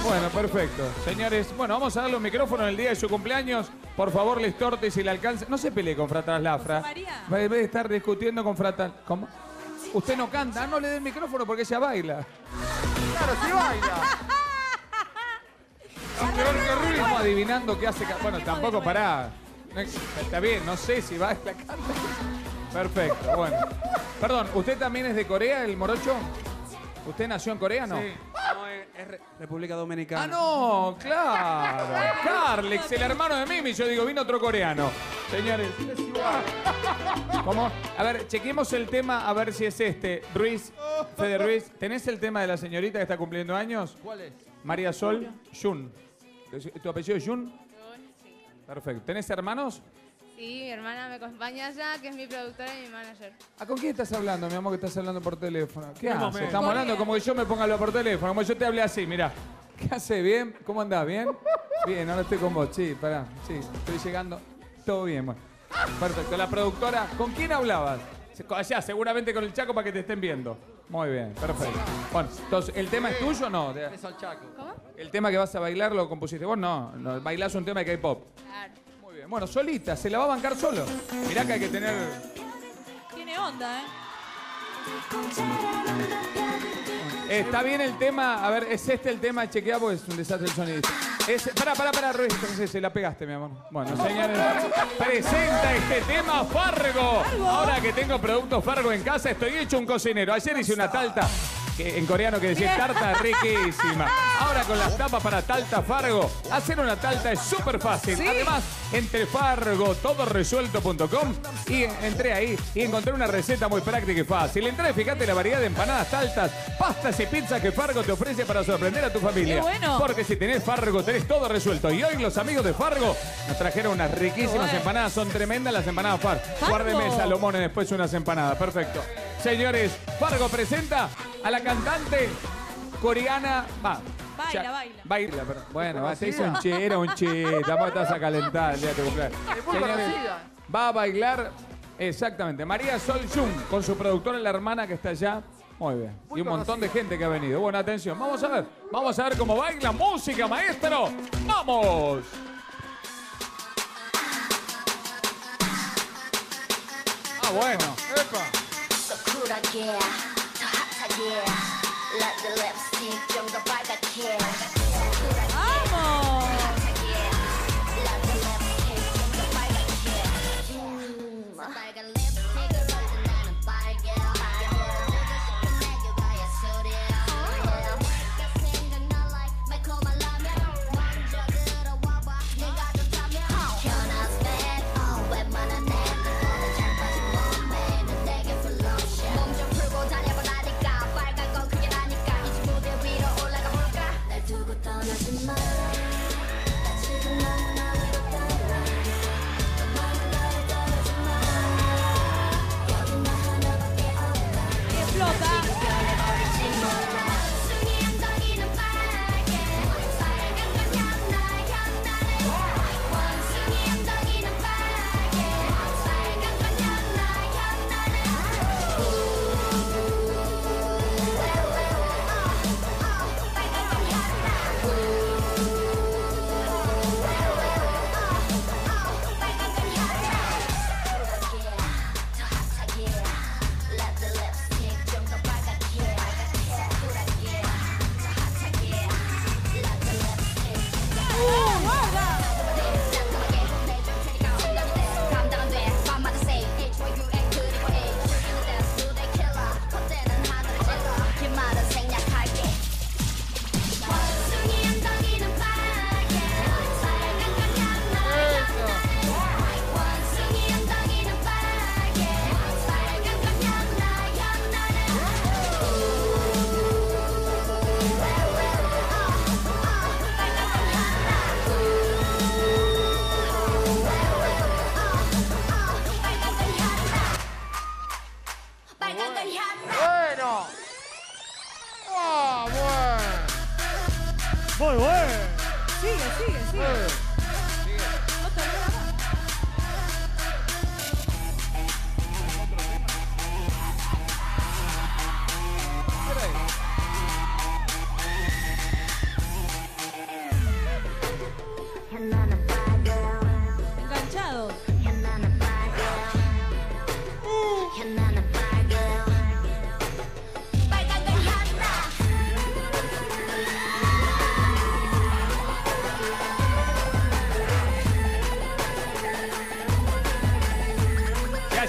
Bueno, perfecto. Señores, bueno, vamos a darle un micrófono el día de su cumpleaños. Por favor, Listorti, si le alcanza. No se pelee con Fratal Lafra. Va a estar discutiendo con Fratal. ¿Cómo? Usted no canta, no le dé el micrófono porque ella baila. Claro, sí baila. Estamos adivinando qué hace. Bueno, tampoco pará. Está bien, no sé si baila, canta. Perfecto, bueno. Perdón, ¿usted también es de Corea, el morocho? ¿Usted nació en Corea, no? Sí, no, es República Dominicana. ¡Ah, no! ¡Claro! Carlex, el hermano de Mimi, yo digo, vino otro coreano. Señores. ¿Cómo? A ver, chequemos el tema, a ver si es este. Ruiz, Fede Ruiz, ¿tenés el tema de la señorita que está cumpliendo años? ¿Cuál es? María Sol Jun. ¿Tu apellido es Jun? Sí. Perfecto. ¿Tenés hermanos? Sí, mi hermana me acompaña allá, que es mi productora y mi manager. ¿Ah, con quién estás hablando, mi amor, que estás hablando por teléfono? ¿Qué haces? Estamos Corea. Hablando como que yo me ponga lo por teléfono, como yo te hablé así, mirá. ¿Qué haces? ¿Bien? ¿Cómo andás? ¿Bien? Bien, ahora estoy con vos. Sí, pará. Sí, estoy llegando. Todo bien, bueno. Perfecto. La productora, ¿con quién hablabas? Allá, seguramente con el Chaco para que te estén viendo. Muy bien, perfecto. Bueno, entonces, ¿el tema es tuyo o no? Es el Chaco. ¿Cómo? ¿El tema que vas a bailar lo compusiste vos? No, bailás un tema de K-pop. Claro. Bueno, solita, se la va a bancar solo. Mirá que hay que tener... Tiene onda, ¿eh? Está bien el tema. A ver, ¿es este el tema? Chequea porque es un desastre el sonido. Pará, Ruiz. Entonces, se la pegaste, mi amor. Bueno, señores, presenta este tema Fargo. Ahora que tengo productos Fargo en casa, estoy hecho un cocinero. Ayer hice una tarta, que en coreano que decía tarta riquísima. Ahora con las tapas para tarta Fargo, hacer una tarta es súper fácil. ¿Sí? Además, entre Fargo, todoresuelto.com y entré ahí y encontré una receta muy práctica y fácil. Entré y fíjate la variedad de empanadas, tartas, pastas y pizzas que Fargo te ofrece para sorprender a tu familia. ¡Qué bueno! Porque si tenés Fargo, tenés todo resuelto. Y hoy los amigos de Fargo nos trajeron unas riquísimas empanadas. Son tremendas las empanadas Fargo. Guárdeme, Salomón, después unas empanadas. Perfecto. Señores, Fargo presenta a la cantante coreana... Baila, pero... Bueno, se hizo un chiste. Tampoco estás a calentar el día de tu cumpleaños. Señores, va a bailar, exactamente, María Sol Jun, con su productora, la hermana que está allá. Muy bien. Y un montón de gente que ha venido. Bueno, atención, vamos a ver cómo baila. Música, maestro. ¡Vamos! Ah, bueno. Epa. ¡Vamos!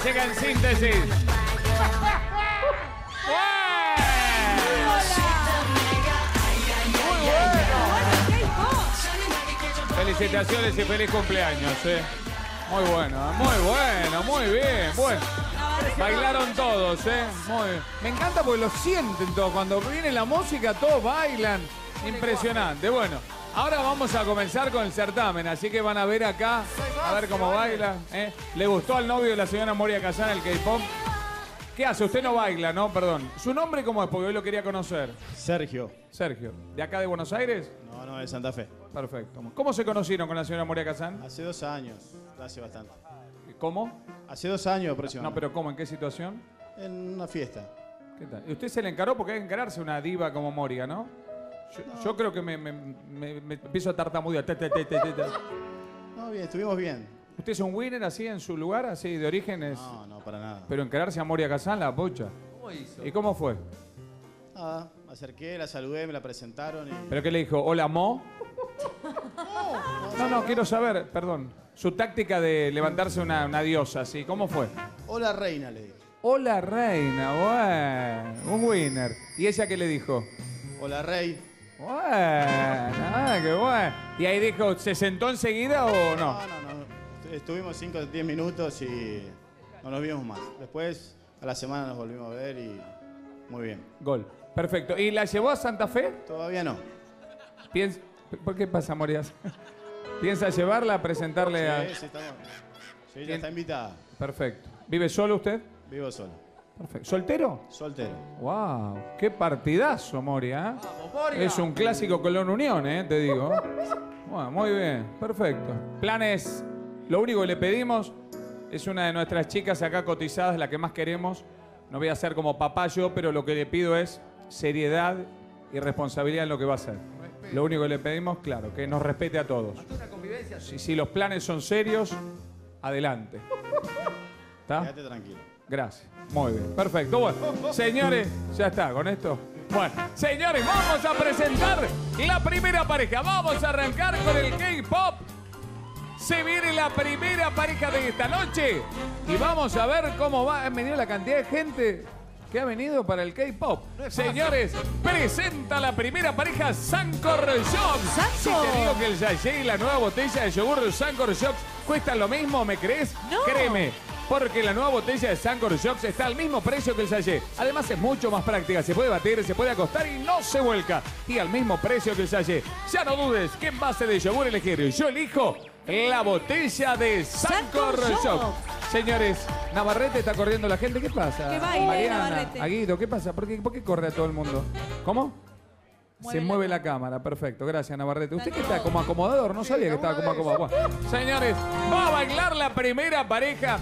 Llega en síntesis. Muy bueno. Felicitaciones y feliz cumpleaños, ¿eh? Muy bueno, muy bueno, muy bien. Bueno. Bailaron todos, ¿eh? Muy bien. Me encanta porque lo sienten todos. Cuando viene la música, todos bailan. Impresionante. Bueno, ahora vamos a comenzar con el certamen, así que van a ver acá, a ver cómo baila. ¿Le gustó al novio de la señora Moria Casán el K-pop? ¿Qué hace? Usted no baila, ¿no? Perdón. ¿Su nombre cómo es? Porque hoy lo quería conocer. Sergio. Sergio. ¿De acá de Buenos Aires? No, no, de Santa Fe. Perfecto. ¿Cómo se conocieron con la señora Moria Casán? Hace 2 años, hace bastante. ¿Cómo? Hace 2 años aproximadamente. No, pero ¿cómo? ¿En qué situación? En una fiesta. ¿Qué tal? ¿Y usted se le encaró? Porque hay que encararse una diva como Moria, ¿no? Yo creo que me empiezo a tartamudear. No, bien, estuvimos bien. ¿Usted es un winner así en su lugar, así de orígenes? No, no, para nada. Pero encararse a Moria Casán, la pocha. ¿Cómo hizo? ¿Y cómo fue? Nada, me acerqué, la saludé, me la presentaron y... ¿Pero qué le dijo? ¿Hola, Mo? No, quiero saber, perdón. Su táctica de levantarse una diosa, así, ¿cómo fue? Hola, reina, le dije. Hola, reina, bueno, un winner. ¿Y ella qué le dijo? Hola, rey. Bueno, qué bueno. ¿Y ahí dijo, se sentó enseguida o no? No. Estuvimos 5 o 10 minutos y no nos vimos más. Después, a la semana nos volvimos a ver y muy bien. Gol. Perfecto. ¿Y la llevó a Santa Fe? Todavía no. ¿Por qué pasa, Morías? ¿Piensa llevarla a presentarle a...? Sí, está bien. Sí, ella está invitada. Perfecto. ¿Vive solo usted? Vivo solo. Perfecto. ¿Soltero? Soltero. ¡Wow! ¡Qué partidazo, Moria! ¡Vamos, Moria! Es un clásico Colón Unión, te digo. Bueno, muy bien, perfecto. Planes, lo único que le pedimos es una de nuestras chicas acá cotizadas, la que más queremos. No voy a ser como papá yo, pero lo que le pido es seriedad y responsabilidad en lo que va a hacer. Respeto. Lo único que le pedimos, claro, que nos respete a todos. Una convivencia, sí. Si los planes son serios, adelante. ¿Está? Quédate tranquilo. Gracias. Muy bien, perfecto. Bueno, señores, ya está con esto. Bueno, señores, vamos a presentar la primera pareja. Vamos a arrancar con el K-pop. Se viene la primera pareja de esta noche. Y vamos a ver cómo va. Han venido la cantidad de gente que ha venido para el K-pop. Señores, presenta la primera pareja Sancor Shocks. Si te digo que el sachet y la nueva botella de yogur Sancor Shocks cuestan lo mismo, ¿me crees? No. Créeme. Porque la nueva botella de Sancor Shocks está al mismo precio que el sachet. Además es mucho más práctica, se puede batir, se puede acostar y no se vuelca. Y al mismo precio que el sachet. Ya no dudes que en base de yogur elegir. Yo elijo la botella de Sancor Shocks. Señores, Navarrete está corriendo la gente. ¿Qué pasa? Que baile, Mariana, Navarrete. Aguido, ¿qué pasa? ¿Por qué corre a todo el mundo? ¿Cómo? Se mueve la cámara, perfecto. Gracias, Navarrete. Usted que está como acomodador, no sabía que estaba como acomodador. Bueno, señores, va a bailar la primera pareja.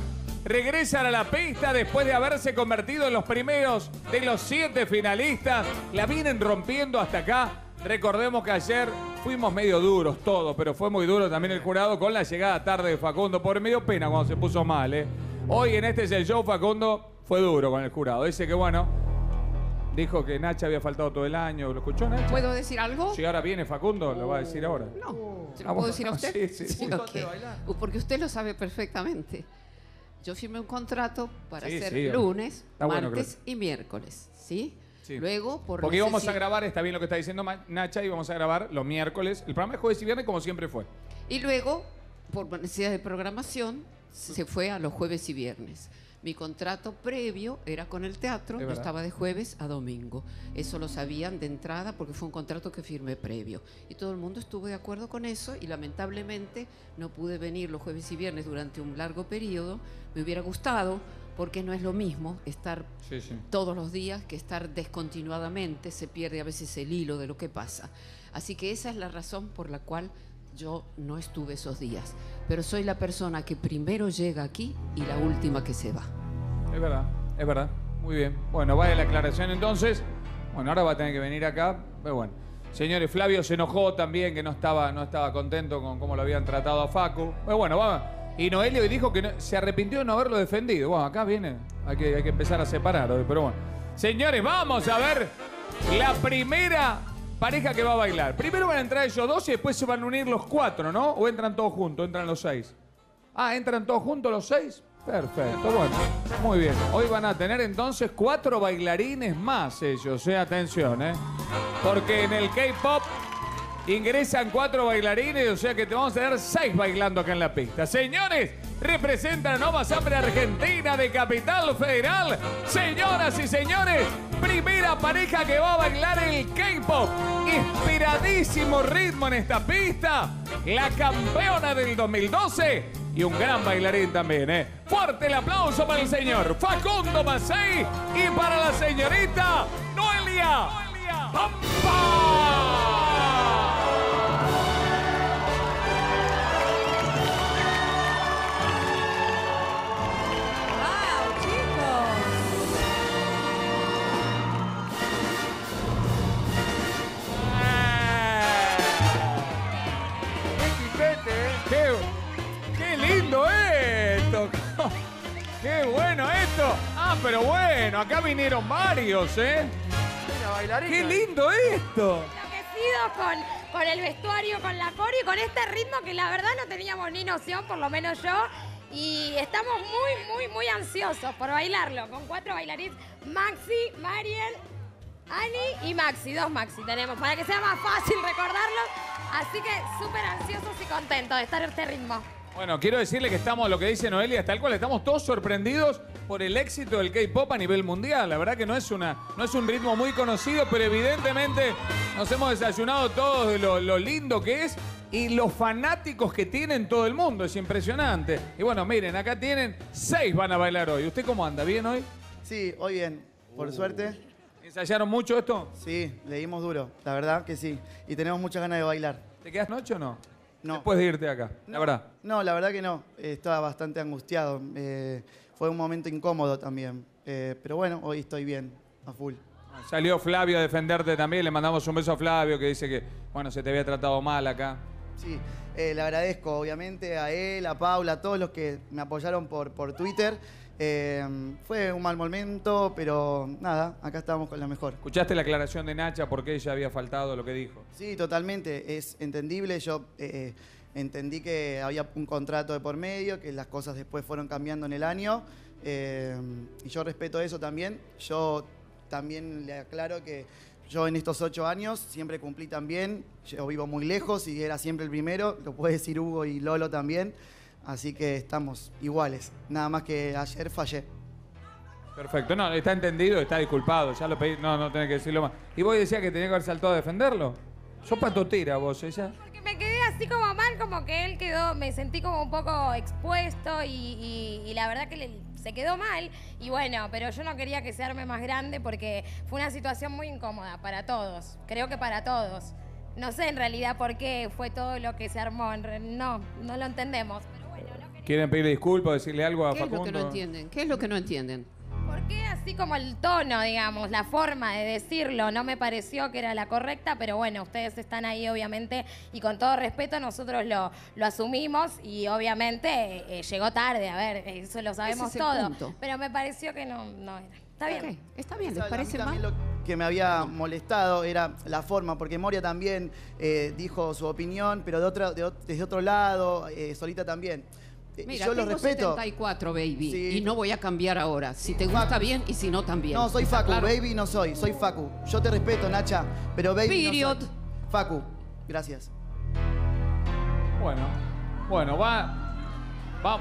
Regresan a la pista después de haberse convertido en los primeros de los 7 finalistas. La vienen rompiendo hasta acá. Recordemos que ayer fuimos medio duros todos, pero fue muy duro también el jurado con la llegada tarde de Facundo. Pobre, medio pena cuando se puso mal, Hoy en Este Es El Show, Facundo fue duro con el jurado. Dice que, bueno, dijo que Nacha había faltado todo el año. ¿Lo escuchó, Nacha? ¿Puedo decir algo? Si ahora viene Facundo, lo va a decir ahora. No, ¿se lo puedo decir a usted? Sí, sí. Okay. Porque usted lo sabe perfectamente. Yo firmé un contrato para hacer lunes, martes y miércoles, ¿sí? Sí. Luego, porque íbamos a grabar, está bien lo que está diciendo Nacha, íbamos a grabar los miércoles, el programa de jueves y viernes como siempre fue. Y luego, por necesidad de programación, se fue a los jueves y viernes. Mi contrato previo era con el teatro, yo estaba de jueves a domingo. Eso lo sabían de entrada porque fue un contrato que firmé previo. Y todo el mundo estuvo de acuerdo con eso y lamentablemente no pude venir los jueves y viernes durante un largo periodo. Me hubiera gustado porque no es lo mismo estar todos los días que estar descontinuadamente. Se pierde a veces el hilo de lo que pasa. Así que esa es la razón por la cual Yo no estuve esos días, pero soy la persona que primero llega aquí y la última que se va. Es verdad, es verdad. Muy bien. Bueno, vale la aclaración entonces. Bueno, ahora va a tener que venir acá, pero bueno. Señores, Flavio se enojó también, que no estaba contento con cómo lo habían tratado a Facu. Pero bueno, vamos. Y Noelia hoy dijo que no, se arrepintió de no haberlo defendido. Bueno, acá viene, hay que empezar a separar hoy, pero bueno. Señores, vamos a ver la primera pareja que va a bailar. Primero van a entrar ellos dos y después se van a unir los cuatro, ¿no? ¿O entran todos juntos? ¿Entran los seis? Ah, ¿entran todos juntos los seis? Perfecto, bueno, muy bien. Hoy van a tener entonces 4 bailarines más ellos, atención, porque en el K-pop ingresan 4 bailarines, o sea que te vamos a tener 6 bailando acá en la pista. Señores, representan a Nueva Asamblea Argentina de Capital Federal. Señoras y señores, primera pareja que va a bailar el K-pop. Inspiradísimo ritmo en esta pista. La campeona del 2012. Y un gran bailarín también, Fuerte el aplauso para el señor Facundo Mazzei y para la señorita Noelia Pompa. Esto. ¡Qué bueno esto! Ah, pero bueno, acá vinieron varios, ¡Qué lindo esto! Enloquecidos con el vestuario, con la coreo y con este ritmo que la verdad no teníamos ni noción, por lo menos yo. Y estamos muy ansiosos por bailarlo. Con 4 bailarines, Maxi, Mariel, Ani y Maxi. 2 Maxi tenemos, para que sea más fácil recordarlo. Así que súper ansiosos y contentos de estar en este ritmo. Bueno, quiero decirle que estamos, lo que dice Noelia, tal cual, estamos todos sorprendidos por el éxito del K-pop a nivel mundial. La verdad que no es un ritmo muy conocido, pero evidentemente nos hemos desayunado todos de lo lindo que es y los fanáticos que tienen todo el mundo. Es impresionante. Y bueno, miren, acá tienen 6 van a bailar hoy. ¿Usted cómo anda? ¿Bien hoy? Sí, hoy bien, por suerte. ¿Ensayaron mucho esto? Sí, le dimos duro, la verdad que sí. Y tenemos muchas ganas de bailar. ¿Te quedas noche o no? No. Después de irte de acá, no, la verdad. No, la verdad que no. Estaba bastante angustiado. Fue un momento incómodo también. Pero bueno, hoy estoy bien, a full. Salió Flavio a defenderte también. Le mandamos un beso a Flavio que dice que, bueno, se te había tratado mal acá. Sí, le agradezco obviamente a él, a Paula, a todos los que me apoyaron por Twitter. Fue un mal momento, pero nada, acá estábamos con la mejor. ¿Escuchaste la aclaración de Nacha por qué ella había faltado lo que dijo? Sí, totalmente, es entendible. Yo entendí que había un contrato de por medio, que las cosas después fueron cambiando en el año, y yo respeto eso también. Yo también le aclaro que yo en estos 8 años siempre cumplí también. Yo vivo muy lejos y era siempre el primero, lo puede decir Hugo y Lolo también. Así que estamos iguales, nada más que ayer fallé. Perfecto, no, está entendido, está disculpado, ya lo pedí, no tenés que decirlo más. ¿Y vos decías que tenía que haber saltado a defenderlo? Sos patotera vos, ella. Porque me quedé así como mal, como que él quedó, me sentí como un poco expuesto y la verdad que se quedó mal. Y bueno, pero yo no quería que se arme más grande porque fue una situación muy incómoda para todos, creo que para todos. No sé en realidad por qué fue todo lo que se armó, no lo entendemos. ¿Quieren pedirle disculpas, decirle algo a Facundo? ¿Qué es lo que no entienden? ¿Qué es lo que no entienden? ¿Por qué así como el tono, digamos, la forma de decirlo? No me pareció que era la correcta, pero bueno, ustedes están ahí obviamente y con todo respeto nosotros lo asumimos y obviamente llegó tarde, a ver, eso lo sabemos todo. Punto. Pero me pareció que no era. Está bien. Okay. Está bien, ¿les parece mal? Lo que me había molestado era la forma, porque Moria también dijo su opinión, pero desde otro lado, Solita también. Mira, yo tengo, lo respeto. 74, baby, sí. Y no voy a cambiar ahora. Si te gusta Facu, bien, y si no, también. No, soy Facu, claro. Baby no soy, soy Facu. Yo te respeto, Nacha, pero baby Period. No soy. Facu, gracias. Bueno, va.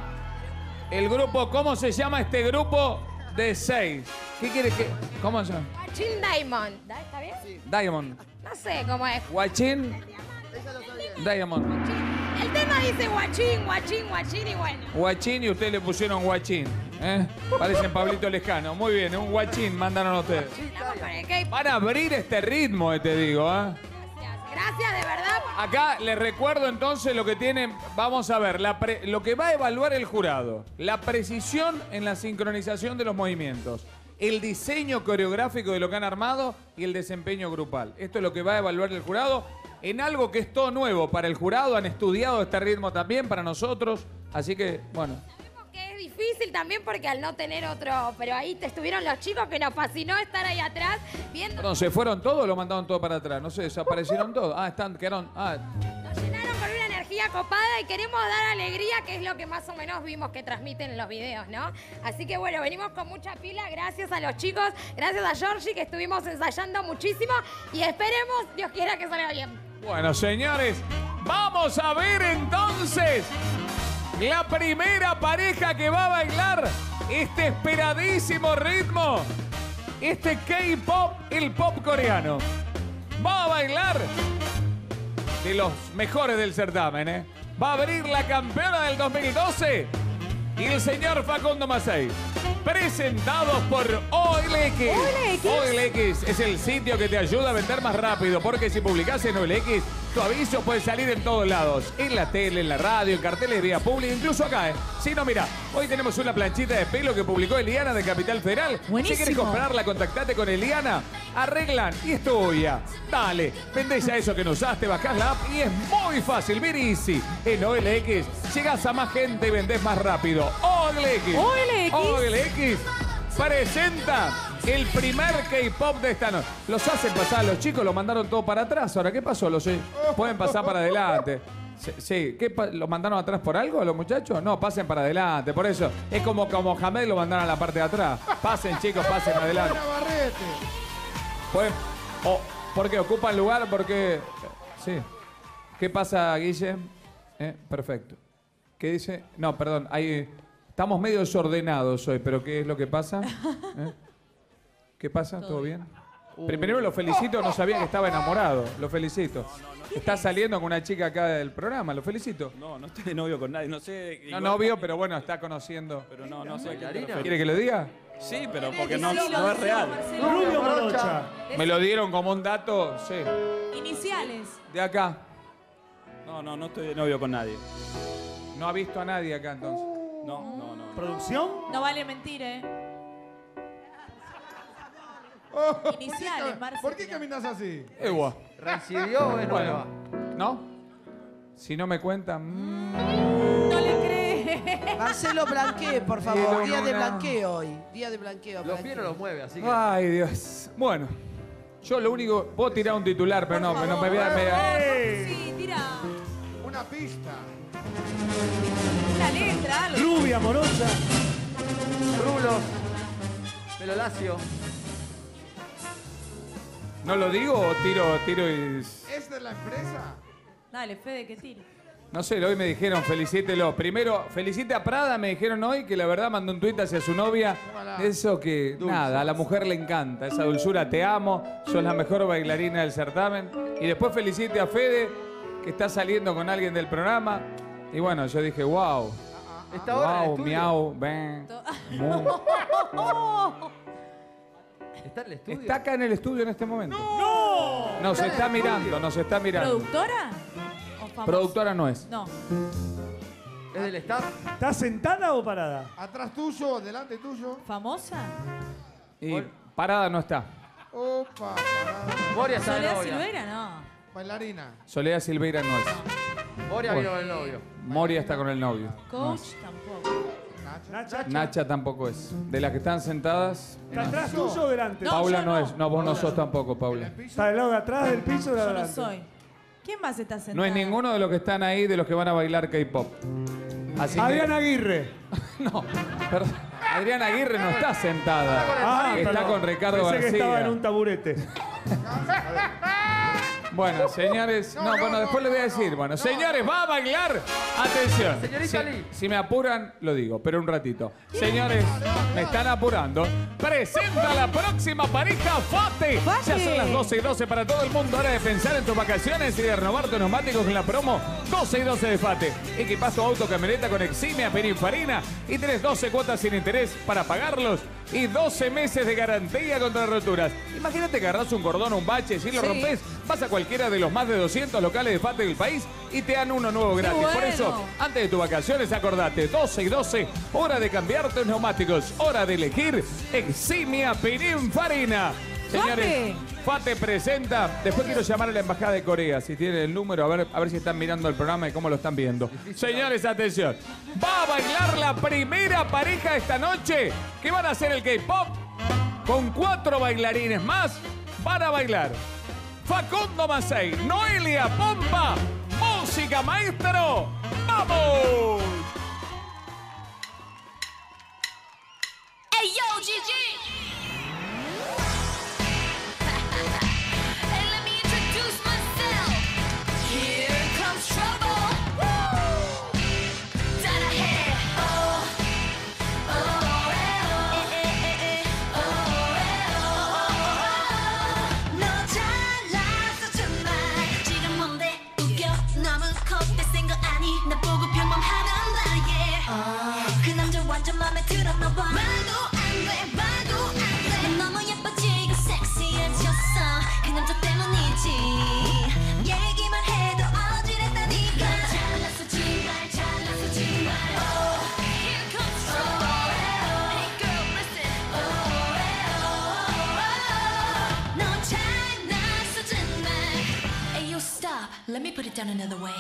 El grupo, ¿cómo se llama este grupo de 6? ¿Qué quieres que...? ¿Cómo se llama? Guachín Diamond, ¿está bien? Sí. Diamond. No sé cómo es. Guachín Diamond. El tema dice guachín, guachín, guachín y bueno. Guachín y ustedes le pusieron guachín, Parecen Pablito Lescano. Muy bien, un guachín mandaron ustedes. Van a abrir este ritmo, te digo, Gracias de verdad. Acá les recuerdo entonces lo que tienen. Vamos a ver, lo que va a evaluar el jurado. La precisión en la sincronización de los movimientos. El diseño coreográfico de lo que han armado y el desempeño grupal. Esto es lo que va a evaluar el jurado. En algo que es todo nuevo para el jurado. Han estudiado este ritmo también para nosotros. Así que, bueno. Sabemos que es difícil también porque al no tener otro... Pero ahí estuvieron los chicos que nos fascinó estar ahí atrás viendo... Perdón, ¿se fueron todos o lo mandaron todo para atrás? No sé, desaparecieron todos. Ah, están, quedaron... Ah. Nos llenaron con una energía copada y queremos dar alegría, que es lo que más o menos vimos que transmiten los videos, ¿no? Así que, bueno, venimos con mucha pila. Gracias a los chicos, gracias a Georgie, que estuvimos ensayando muchísimo. Y esperemos, Dios quiera, que salga bien. Bueno, señores, vamos a ver entonces la primera pareja que va a bailar este esperadísimo ritmo, este K-pop, el pop coreano. Va a bailar de los mejores del certamen, ¿eh? Va a abrir la campeona del 2012 y el señor Facundo Mazzei. Presentados por OLX. OLX. OLX es el sitio que te ayuda a vender más rápido, porque si publicás en OLX, tu aviso puede salir en todos lados. En la tele, en la radio, en carteles de vía pública, incluso acá, ¿eh? Si no, mirá, hoy tenemos una planchita de pelo que publicó Eliana de Capital Federal. Buenísimo. Si querés comprarla, contactate con Eliana. Arreglan y es tuya. Dale, vendés a eso que no usaste, bajás la app y es muy fácil, very easy. En OLX llegás a más gente y vendés más rápido. OLX. OLX. OLX. Presenta el primer K-pop de esta noche. Los hacen pasar, los chicos lo mandaron todo para atrás. Ahora, ¿qué pasó? Los pueden pasar para adelante. Sí, ¿qué ¿lo mandaron atrás por algo a los muchachos? No, pasen para adelante. Por eso, es como Hamed lo mandaron a la parte de atrás. Pasen, chicos, pasen adelante. Pues, porque ocupan lugar, porque... Sí. ¿Qué pasa, Guille? Perfecto. ¿Qué dice? No, perdón, hay... Estamos medio desordenados hoy, pero ¿qué es lo que pasa? ¿Qué pasa? ¿Todo bien? Primero lo felicito, no sabía que estaba enamorado. Lo felicito. Está saliendo con una chica acá del programa, lo felicito. No, no estoy de novio con nadie, no sé... No, novio, pero bueno, está conociendo. Pero no sé... ¿Quiere que lo diga? Sí, pero porque no es real. Rubio Morocha. Me lo dieron como un dato, sí. Iniciales. De acá. No estoy de novio con nadie. No ha visto a nadie acá, entonces. No. ¿Producción? No vale mentir, ¿eh? Iniciales, Marcelo. ¿Por qué caminas así? Ewa. ¿Recibió o es nueva? ¿No? Si no me cuentan... No le crees. Marcelo, blanquee, por favor. Día de blanqueo hoy. Día de blanqueo. Los pies no los mueve, así que... Ay, Dios. Bueno. Yo lo único... Puedo tirar un titular, pero no. Me voy a... Sí, tira. Una pista. La letra, rubia, morosa, rulos, pelo lacio. ¿No lo digo o tiro y...? ¿Es de la empresa? Dale, Fede, que tire. No sé, hoy me dijeron, felicítelo. Primero, felicite a Prada, me dijeron hoy, que la verdad mandó un tuit hacia su novia. Eso que, dulce. Nada, a la mujer le encanta. Esa dulzura, te amo, sos la mejor bailarina del certamen. Y después felicite a Fede, que está saliendo con alguien del programa. Y bueno, yo dije, wow. ¿Esta hora wow, miau, ven. ¿Está en el estudio? Está acá en el estudio en este momento. ¡No! Nos está mirando, nos está mirando. ¿Productora? ¿O famosa? Productora no es. No. ¿Es del staff? ¿Estás sentada o parada? Atrás tuyo, delante tuyo. ¿Famosa? Y parada no está. Opa, parada. Soledad Silveyra no. Bailarina. Soledad Silveyra no es. Moria vino con el novio. Moria está con el novio. Coach tampoco. Nacha tampoco es. De las que están sentadas. ¿Está atrás tuyo o delante? Paula no es. No, vos no sos tampoco, Paula. Está del lado de atrás del piso o de adelante. Yo no soy. ¿Quién más está sentado? No es ninguno de los que están ahí, de los que van a bailar K-pop. Adriana Aguirre. No, perdón. Adriana Aguirre no está sentada. Está con Ricardo García. Pensé que estaba en un taburete. Bueno, señores... No, bueno, después les voy a decir. Bueno, señores, va a bailar. Atención. Señorita Lee. Si me apuran, lo digo, pero un ratito. Señores, me están apurando. Presenta a la próxima pareja, Fate. Ya son las 12:12 para todo el mundo. Hora de pensar en tus vacaciones y de renovar tus neumáticos en la promo 12:12 de Fate. Equipás tu auto, camioneta con eximia, perifarina. Y tenés 12 cuotas sin interés para pagarlos. Y 12 meses de garantía contra roturas. Imagínate que agarrás un cordón, un bache, si lo rompes, vas a cualquier... cualquiera de los más de 200 locales de Fate del país y te dan uno nuevo gratis. Bueno. Por eso, antes de tus vacaciones, acordate, 12 y 12, hora de cambiar tus neumáticos, hora de elegir Eximia Pininfarina. Señores, Fate presenta. Después quiero llamar a la Embajada de Corea, si tienen el número, a ver si están mirando el programa y cómo lo están viendo. Señores, atención. Va a bailar la primera pareja esta noche, que van a hacer el K-Pop con 4 bailarines más. Van a bailar Facundo Mazzei, Noelia Pompa, música maestro. ¡Vamos! ¡Ey, yo, GG! Let me put it down another way.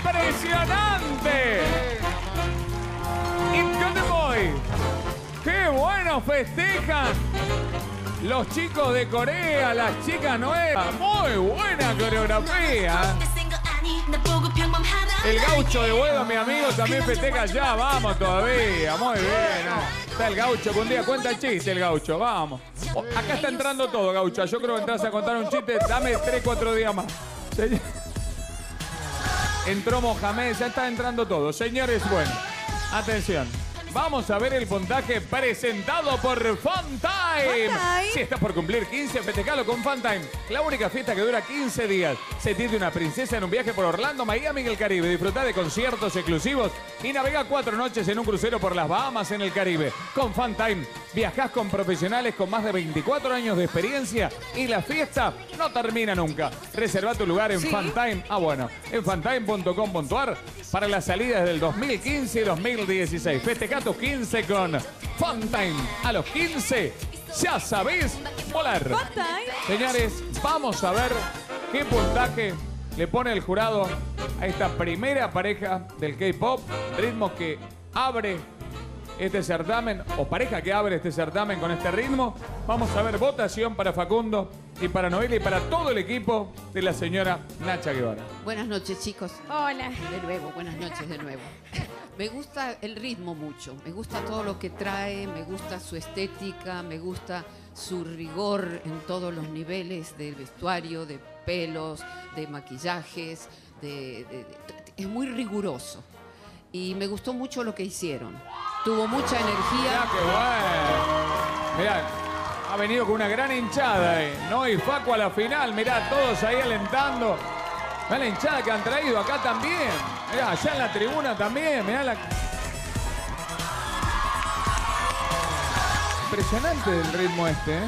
¡Impresionante! ¿Y dónde voy? ¡Qué bueno festejan los chicos de Corea, las chicas nuevas! ¡Muy buena coreografía! El gaucho de Huevo, mi amigo, también festeja allá. ¡Vamos todavía! ¡Muy bien! ¿No? Está el gaucho, que un día cuenta el chiste, el gaucho. ¡Vamos! Oh, acá está entrando todo, gaucho. Yo creo que entras a contar un chiste. Dame 3 o 4 días más. Entró Mohamed, ya está entrando todo. Señores, bueno, atención. Vamos a ver el puntaje presentado por Funtime. Si estás por cumplir 15, festejalo con Funtime. La única fiesta que dura 15 días. Sentirte una princesa en un viaje por Orlando, Miami y el Caribe. Disfruta de conciertos exclusivos y navega 4 noches en un crucero por las Bahamas en el Caribe. Con Funtime viajás con profesionales con más de 24 años de experiencia y la fiesta no termina nunca. Reserva tu lugar en Funtime. Ah, bueno, en funtime.com.ar para las salidas del 2015 y 2016. Festeja a tus 15 con Funtime. A los 15 ya sabés volar. Funtime. Señores, vamos a ver qué puntaje le pone el jurado a esta primera pareja del K-Pop, ritmo que abre este certamen, o pareja que abre este certamen con este ritmo. Vamos a ver votación para Facundo y para Noelia y para todo el equipo de la señora Nacha Guevara. Buenas noches, chicos. Hola. De nuevo, buenas noches de nuevo. Me gusta el ritmo mucho, me gusta todo lo que trae, me gusta su estética, me gusta su rigor en todos los niveles de vestuario, de pelos, de maquillajes, es muy riguroso. Y me gustó mucho lo que hicieron. Tuvo mucha energía. Mirá, qué bueno. Mirá, ha venido con una gran hinchada, ¿no? Y Facu a la final, mirá, todos ahí alentando. Mirá la hinchada que han traído acá también. Mirá, allá en la tribuna también, mirá la... Impresionante el ritmo este, ¿eh?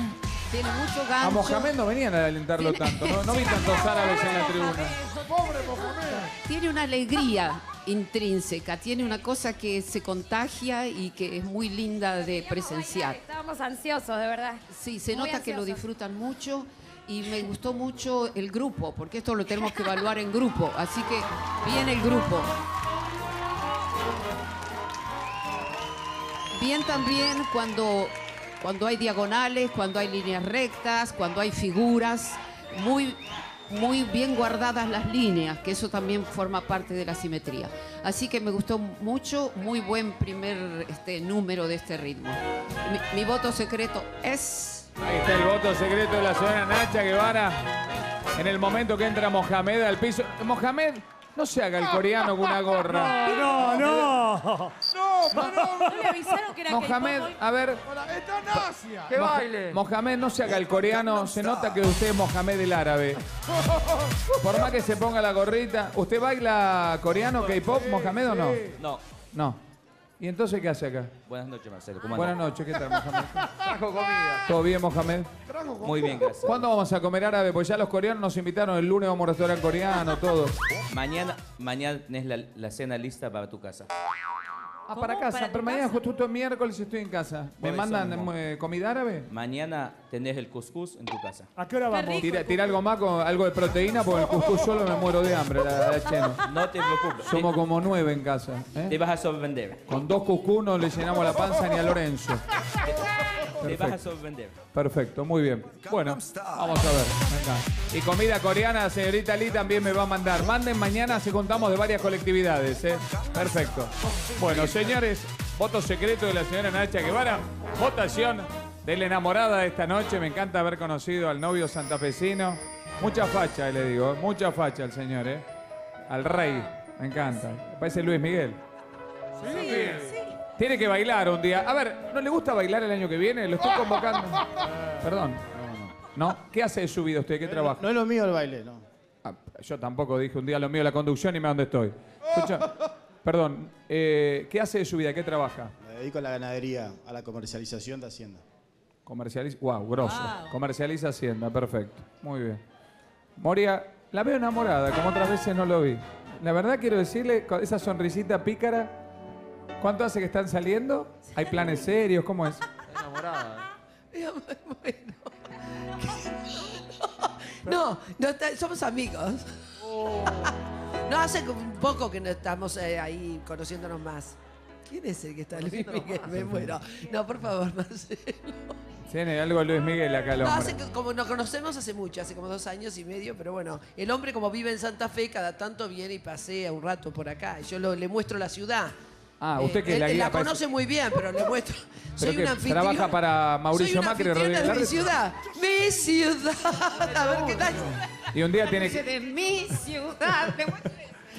Tiene mucho gancho. A Mohamed no venían a alentarlo tanto, no vi tantos árabes en la tribuna. ¡Pobre Mohamed! Tiene una alegría intrínseca, tiene una cosa que se contagia y que es muy linda de presenciar. Estábamos ansiosos, de verdad. Sí, se nota que lo disfrutan mucho. Y me gustó mucho el grupo, porque esto lo tenemos que evaluar en grupo. Así que bien el grupo. Bien también cuando cuando hay diagonales, cuando hay líneas rectas, cuando hay figuras, muy bien guardadas las líneas, que eso también forma parte de la simetría. Así que me gustó mucho, muy buen primer número de este ritmo. Mi voto secreto es... Ahí está el voto secreto de la señora Nacha Guevara. En el momento que entra Mohamed al piso... Mohamed, no se haga el coreano con una gorra. ¡No, no! ¡No, no le avisaron que era Mohamed, a ver... ¡Está en Asia! ¡Que baile! Mohamed, no se haga el coreano. Se nota que usted es Mohamed el árabe. Por más que se ponga la gorrita... ¿Usted baila coreano, K-pop, Mohamed, o no? No. No. ¿Y entonces qué hace acá? Buenas noches, Marcelo. ¿Cómo andas? Buenas noches. ¿Qué tal, Mohamed? Trajo comida. ¿Todo bien, Mohamed? Trajo comida. Muy bien, gracias. ¿Cuándo vamos a comer árabe? Pues ya los coreanos nos invitaron. El lunes vamos a un restaurante coreano, todo. Mañana tenés la cena lista para tu casa. Ah, para casa. ¿Para pero mañana casa? Justo miércoles estoy en casa. ¿Me mandan comida árabe? Mañana tenés el cuscús en tu casa. ¿A qué hora vamos? Tira algo más, con algo de proteína, porque el cuscús solo me muero de hambre, la cheno. No te preocupes. Somos como 9 en casa. ¿Eh? Te vas a sorprender. Con 2 cuscús no le llenamos la panza ni a Lorenzo. Te vas a sorprender. Perfecto, muy bien. Bueno, vamos a ver. Venga. Y comida coreana, señorita Lee también me va a mandar. Manden mañana, si contamos de varias colectividades. ¿Eh? Perfecto. Bueno, señores, voto secreto de la señora Nacha Guevara. Votación de la enamorada de esta noche. Me encanta haber conocido al novio santafesino. Mucha facha, le digo. Mucha facha al señor, ¿eh? Al rey. Me encanta. Parece Luis Miguel. Sí. Tiene que bailar un día. A ver, ¿no le gusta bailar el año que viene? Lo estoy convocando. Perdón. No. ¿Qué hace de su vida usted? ¿Qué trabaja? No es lo mío el baile, no. Ah, yo tampoco dije un día lo mío la conducción y me dónde estoy. Escucha, perdón. ¿Qué hace de su vida? ¿Qué trabaja? Me dedico a la ganadería, a la comercialización de Hacienda. Comercializa. Wow, grosso. Wow. Comercializa Hacienda, perfecto. Muy bien. Moria, la veo enamorada, como otras veces no lo vi. La verdad quiero decirle, con esa sonrisita pícara. ¿Cuánto hace que están saliendo? ¿Hay planes serios? ¿Cómo es? Enamorada. No, somos amigos. Oh. No, hace un poco que no estamos ahí conociéndonos más. ¿Quién es el que está? Luis Miguel, me muero. No, por favor, Marcelo. Tiene algo de Luis Miguel acá, el hombre. No, como nos conocemos hace mucho, hace como 2 años y medio, pero bueno, el hombre como vive en Santa Fe, cada tanto viene y pasea un rato por acá. Yo le muestro la ciudad. Ah, usted que la parece... conoce muy bien, pero le muestro. Soy una anfitriona. Trabaja para Mauricio Macri. De mi ciudad. Mi ciudad. A ver qué tal. Y un día tiene que... de mi ciudad.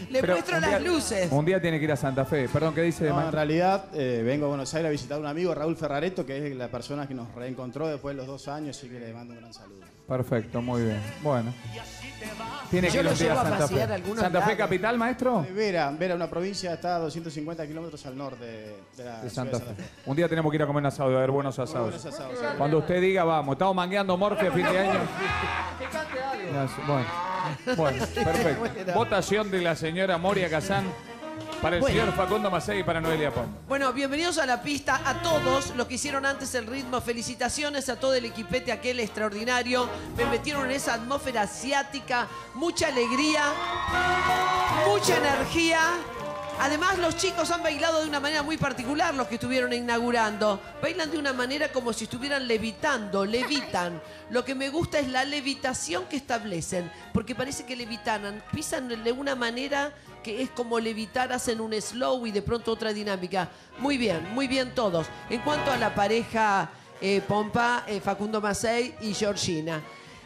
Le muestro las luces. Un día tiene que ir a Santa Fe. Perdón, ¿qué dice? No, en realidad vengo a Buenos Aires a visitar a un amigo, Raúl Ferrareto, que es la persona que nos reencontró después de los 2 años, así que le mando un gran saludo. Perfecto, muy bien. Bueno. Tiene que ir un día a Santa Fe. ¿Santa Fe capital, maestro? Vera, una provincia, está a 250 kilómetros al norte de Santa Fe. Un día tenemos que ir a comer un asado, a ver buenos asados. Buenos asados. Cuando usted diga, vamos. Estamos mangueando Morfe a fin de año. Que cante algo. Bueno, perfecto. Votación de la señora Moria Casán para el señor Facundo Mazzei y para Noelia Pompa. Bueno, bienvenidos a la pista a todos los que hicieron antes el ritmo. Felicitaciones a todo el equipete aquel extraordinario. Me metieron en esa atmósfera asiática. Mucha alegría, mucha energía. Además, los chicos han bailado de una manera muy particular, los que estuvieron inaugurando. Bailan de una manera como si estuvieran levitando, levitan. Lo que me gusta es la levitación que establecen, porque parece que levitan, pisan de una manera que es como levitar, hacen un slow y de pronto otra dinámica. Muy bien todos. En cuanto a la pareja Pompa, Facundo Mazzei y Georgina.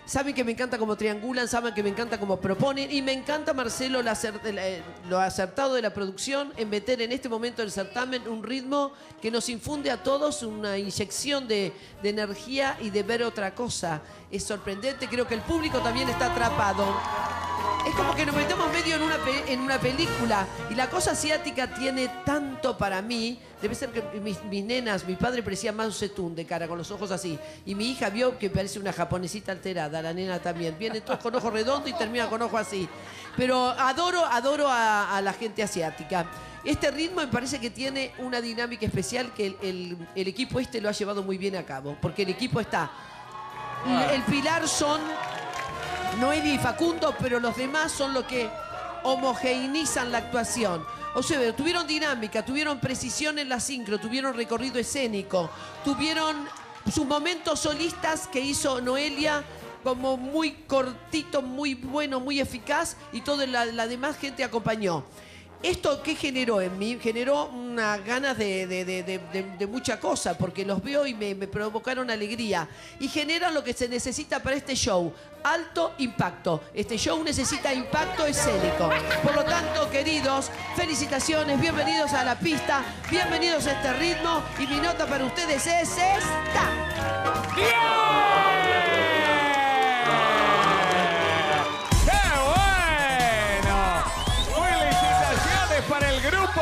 Saben que me encanta como triangulan, saben que me encanta como proponen y me encanta, Marcelo, lo acertado de la producción en meter en este momento del certamen un ritmo que nos infunde a todos una inyección de energía y de ver otra cosa. Es sorprendente, creo que el público también está atrapado. Es como que nos metemos medio en una película y la cosa asiática tiene tanto para mí. Debe ser que mis nenas, mi padre parecía Mao Zedong de cara, con los ojos así. Y mi hija vio que parece una japonesita alterada, la nena también. Viene todos con ojos redondos y termina con ojos así. Pero adoro a la gente asiática. Este ritmo me parece que tiene una dinámica especial que el equipo lo ha llevado muy bien a cabo. Porque el equipo está... El pilar son Noelia y Facundo, pero los demás son los que homogeneizan la actuación. O sea, tuvieron dinámica, tuvieron precisión en la sincro, tuvieron recorrido escénico, tuvieron sus momentos solistas que hizo Noelia, como muy cortito, muy bueno, muy eficaz, y toda la demás gente acompañó. ¿Esto qué generó en mí? Generó unas ganas de mucha cosa, porque los veo y me provocaron alegría. Y generan lo que se necesita para este show, alto impacto. Este show necesita impacto escénico. Por lo tanto, queridos, felicitaciones, bienvenidos a la pista, bienvenidos a este ritmo, y mi nota para ustedes es esta. ¡Bien! Para el grupo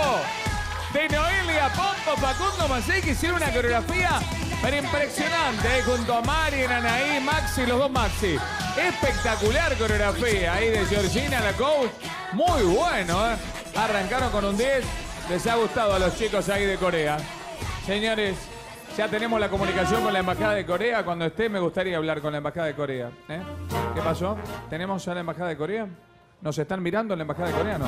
de Noelia Pompa, Facundo Mazzei, que hicieron una coreografía pero impresionante, junto a Mari, Anaí, Maxi, los dos Maxi. Espectacular coreografía ahí de Georgina, la coach. Muy bueno, ¿eh? Arrancaron con un 10. Les ha gustado a los chicos ahí de Corea. Señores, ya tenemos la comunicación con la Embajada de Corea. Cuando esté, me gustaría hablar con la Embajada de Corea. ¿Eh? ¿Qué pasó? ¿Tenemos a la Embajada de Corea? ¿Nos están mirando en la Embajada de Corea? No,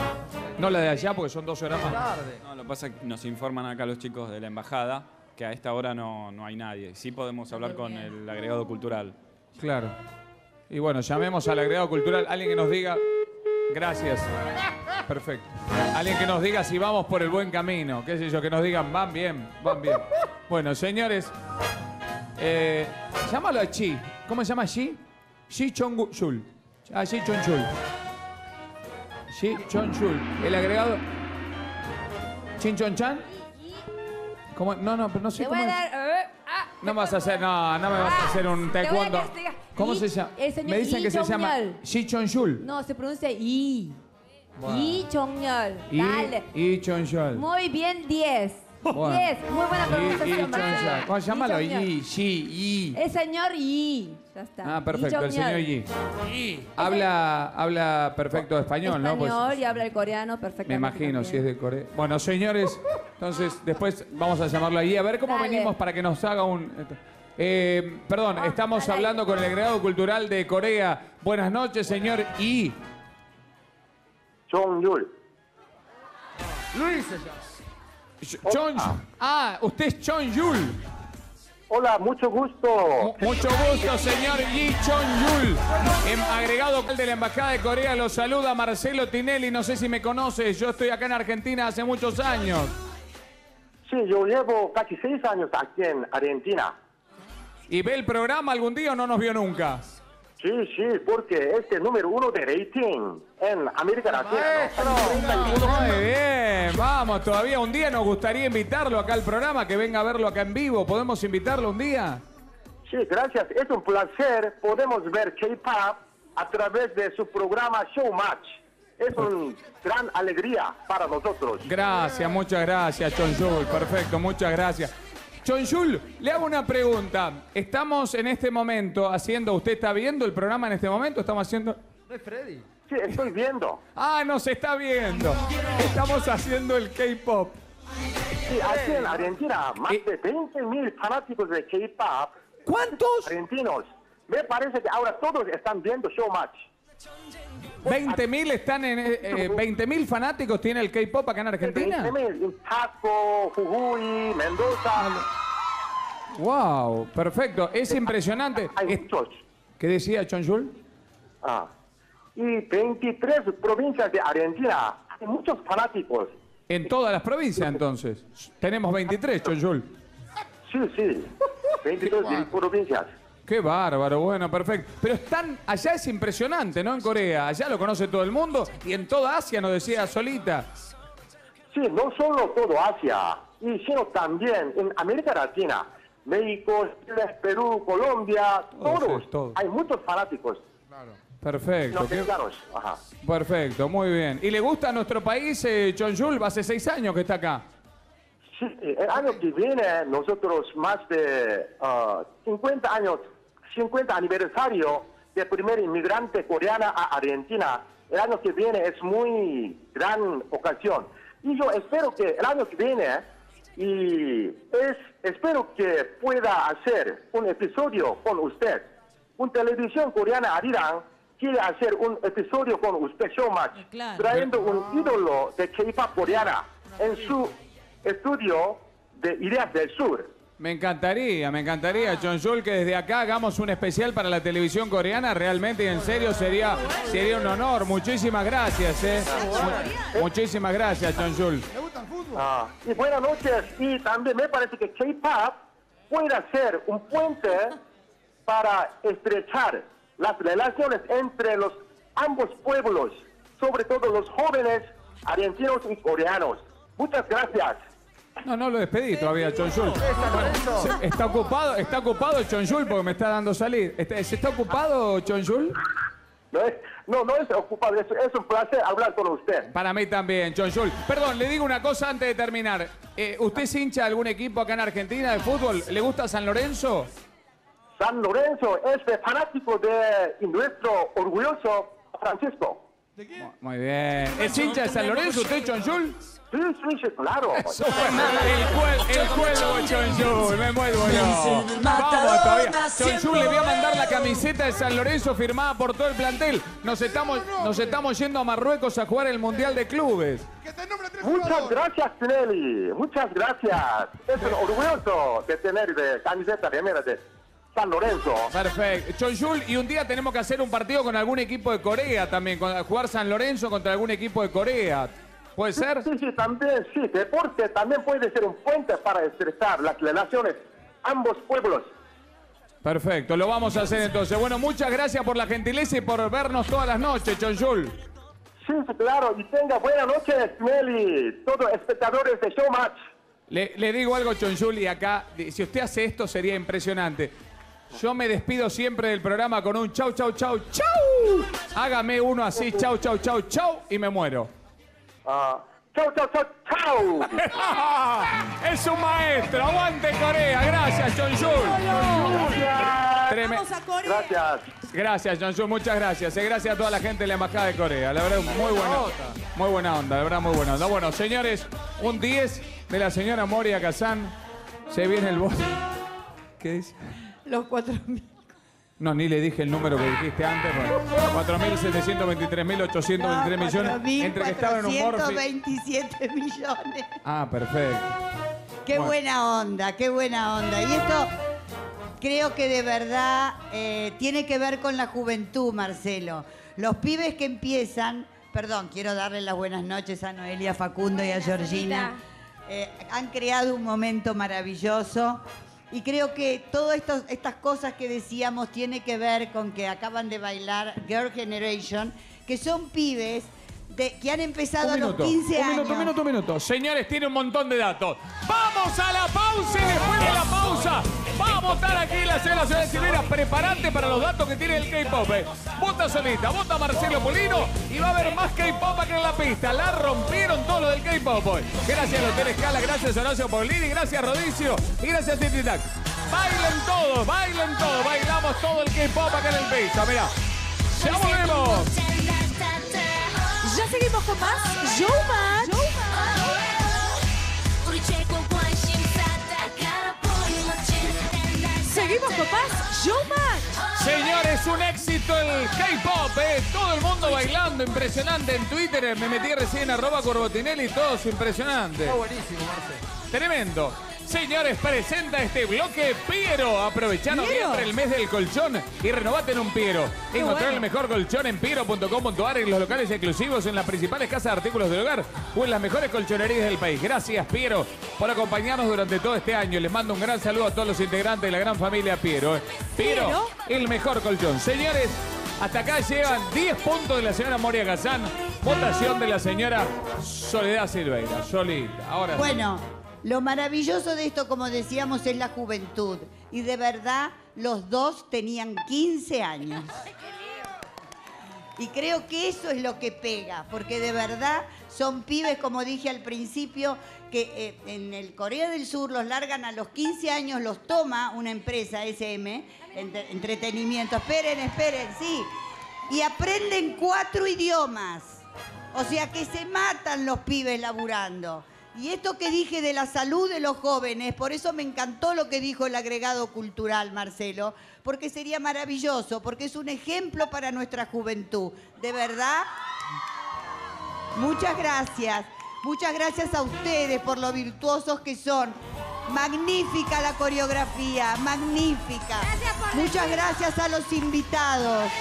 no la de allá, porque son 12 horas más tarde. No, lo que pasa es que nos informan acá los chicos de la Embajada que a esta hora no hay nadie. Sí podemos hablar con el agregado cultural. Claro. Y bueno, llamemos al agregado cultural. Alguien que nos diga... Gracias. Perfecto. Alguien que nos diga si vamos por el buen camino. Qué sé yo, que nos digan, van bien, van bien. Bueno, señores, llámalo a Chi. ¿Cómo se llama Chi? Yi Chun-yul. A Yi Chun-yul. Yi Chun-yul, el agregado... ¿Chin Chon Chan? ¿Cómo? No, pero no sé cómo es. No vas a hacer, no me vas a hacer un taekwondo. ¿Cómo se llama? Me dicen que se llama Yi Chun-yul. No, se pronuncia Yi. Yi Chun-yul. Dale. Yi Chun-yul. Muy bien, 10. 10, muy buena pronunciación. Bueno, llámalo Yi, Yi. El señor Yi. Ya está. Ah, perfecto, el señor Yi. Habla perfecto español, ¿no? Español y habla el coreano perfectamente. Me imagino, si es de Corea. Bueno, señores, entonces después vamos a llamarlo a Yi. A ver cómo venimos para que nos haga un... perdón, estamos hablando con el agregado cultural de Corea. Buenas noches, señor Yi. Chong-yul. Luis, usted es Chon-yul. Hola, mucho gusto. Mucho gusto, señor Yi Chon-yul. Agregado de la Embajada de Corea, lo saluda Marcelo Tinelli. No sé si me conoces, yo estoy acá en Argentina hace muchos años. Sí, yo llevo casi 6 años aquí en Argentina. ¿Y ve el programa algún día o no nos vio nunca? Sí, porque es el número 1 de rating en América Latina. Muy bien, vamos, todavía un día nos gustaría invitarlo acá al programa, que venga a verlo acá en vivo. ¿Podemos invitarlo un día? Sí, gracias, es un placer. Podemos ver K-Pop a través de su programa Showmatch. Es una gran alegría para nosotros. Gracias, muchas gracias, Chon-yul. Perfecto, muchas gracias. Chon-yul, le hago una pregunta. Estamos en este momento haciendo... ¿Usted está viendo el programa en este momento? Estamos haciendo... ¿De Freddy? Sí, estoy viendo. Ah, nos está viendo. Estamos haciendo el K-Pop. Sí, aquí en Argentina, más de 20.000 fanáticos de K-Pop. ¿Cuántos? Argentinos. Me parece que ahora todos están viendo Showmatch. 20.000 están en... 20.000 fanáticos tiene el K-Pop acá en Argentina. 20.000, Chaco, Jujuy, Mendoza. Wow, perfecto, es impresionante. Hay muchos. ¿Qué decía Chon-yul? Y 23 provincias de Argentina, hay muchos fanáticos. En todas las provincias, entonces. Tenemos 23, Chon-yul. Sí, 23 provincias. Qué bárbaro, bueno, perfecto. Pero están, allá es impresionante, ¿no? En Corea, allá lo conoce todo el mundo y en toda Asia, nos decía Solita. Sí, no solo todo Asia, sino también en América Latina, México, Chile, Perú, Colombia, todos. Hay muchos fanáticos. Claro. Perfecto. Los mexicanos, ajá. Perfecto, muy bien. ¿Y le gusta nuestro país, Chon-yul? Hace 6 años que está acá. Sí, el año que viene, nosotros más de 50 años... 50 aniversario de primer inmigrante coreana a Argentina. El año que viene es muy gran ocasión. Y yo espero que el año que viene, espero que pueda hacer un episodio con usted. Una televisión coreana a Irán quiere hacer un episodio con usted, Showmatch, trayendo un ídolo de K-pop coreana en su estudio de Ideas del Sur. Me encantaría, Chon-Yul, que desde acá hagamos un especial para la televisión coreana. Realmente y en serio sería un honor. Muchísimas gracias, Muchísimas gracias, Chon-Yul. Me gusta el fútbol. Y buenas noches. Y también me parece que K-Pop puede ser un puente para estrechar las relaciones entre los ambos pueblos, sobre todo los jóvenes argentinos y coreanos. Muchas gracias. No lo despedí todavía, Chon-Yul. Bueno, está ocupado Chon-Yul porque me está dando salir. ¿Está ocupado, Chon-Yul? No es ocupado, es un placer hablar con usted. Para mí también, Chon-Yul. Perdón, le digo una cosa antes de terminar. ¿Usted se hincha de algún equipo acá en Argentina de fútbol? ¿Le gusta San Lorenzo? San Lorenzo es fanático de nuestro orgulloso Francisco. ¿De quién? Muy bien. ¿Es hincha de San Lorenzo usted, Chon-Yul? Sí, claro. Eso, el cuervo Chon-Yul, me muevo yo. Vamos todavía. Chon-Yul, le voy a mandar la camiseta de San Lorenzo firmada por todo el plantel. Nos estamos yendo a Marruecos a jugar el Mundial de Clubes. Muchas gracias, Tinelli. Muchas gracias. Es orgulloso de tener de camiseta remera de San Lorenzo. Perfecto. Chon-Yul, y un día tenemos que hacer un partido con algún equipo de Corea también. Jugar San Lorenzo contra algún equipo de Corea. ¿Puede ser? Sí, también, sí. Deporte también puede ser un puente para estresar las relaciones ambos pueblos. Perfecto, lo vamos a hacer entonces. Bueno, muchas gracias por la gentileza y por vernos todas las noches, Chon-Yul. Sí, claro. Y tenga buena noche, Tinelli. Todos espectadores de Showmatch. Le digo algo, Chon-Yul, y acá, si usted hace esto sería impresionante. Yo me despido siempre del programa con un chau, chau, chau, chau. Hágame uno así, chau, chau, chau, chau, y me muero. ¡Chau, chau, chau, chau! ¡Es un maestro! ¡Aguante Corea! ¡Gracias, Chon-Yul! ¡Gracias! Gracias, Chon-Yul, muchas gracias. Gracias a toda la gente de la Embajada de Corea. La verdad, muy buena onda. Muy buena onda, la verdad, muy buena onda. Bueno, señores, un 10 de la señora Moria Casán. Se viene el bote. ¿Qué dice? Los 4.000. No, ni le dije el número que dijiste antes. Bueno, 4.723.823 millones. Entre que estaban en un morfi... 4.427 millones. Ah, perfecto. Qué buena onda, qué buena onda. Y esto creo que de verdad tiene que ver con la juventud, Marcelo. Los pibes que empiezan... Perdón, quiero darle las buenas noches a Noelia, a Facundo y a Georgina. Han creado un momento maravilloso. Y creo que todas estas cosas que decíamos tiene que ver con que acaban de bailar Girl Generation, que son pibes que han empezado a los 15 años. Un minuto. Señores, tiene un montón de datos. ¡Vamos a la pausa! Y después de la pausa, va a votar aquí la Soledad Silveyra. Preparate para los datos que tiene el K-Pop. Vota solita, vota Marcelo Polino y va a haber más K-Pop acá en la pista. La rompieron todo lo del K-Pop hoy. Gracias a Hotel Escala, gracias a Horacio Paulini, gracias a Rodicio y gracias a Titi Tac. Bailen todo. Bailamos todo el K-Pop acá en el pista. Mirá, ya volvemos. Ya seguimos con más Showmatch. Seguimos con más Showmatch. Señores, un éxito el K-Pop, todo el mundo bailando, impresionante. En Twitter me metí recién @corbotinelli, todos impresionante. Está buenísimo, Marce. Tremendo. Señores, presenta este bloque Piero. Aprovechá noviembre, el mes del colchón, y renovate en un Piero. Encontrá el mejor colchón en piero.com.ar, en los locales exclusivos, en las principales casas de artículos del hogar o en las mejores colchonerías del país. Gracias, Piero, por acompañarnos durante todo este año. Les mando un gran saludo a todos los integrantes de la gran familia Piero. Piero, el mejor colchón. Señores, hasta acá llevan 10 puntos de la señora Moria Casán. Votación de la señora Soledad Silveyra. Solita. Ahora bueno. Sí. Lo maravilloso de esto, como decíamos, es la juventud. Y de verdad, los dos tenían 15 años. Y creo que eso es lo que pega, porque de verdad son pibes, como dije al principio, que en el Corea del Sur los largan a los 15 años, los toma una empresa SM, entretenimiento. Esperen, sí. Y aprenden 4 idiomas. O sea que se matan los pibes laburando. Y esto que dije de la salud de los jóvenes, por eso me encantó lo que dijo el agregado cultural, Marcelo, porque sería maravilloso, porque es un ejemplo para nuestra juventud. De verdad, muchas gracias. Muchas gracias a ustedes por lo virtuosos que son. Magnífica la coreografía, magnífica. Gracias por muchas gracias a los invitados.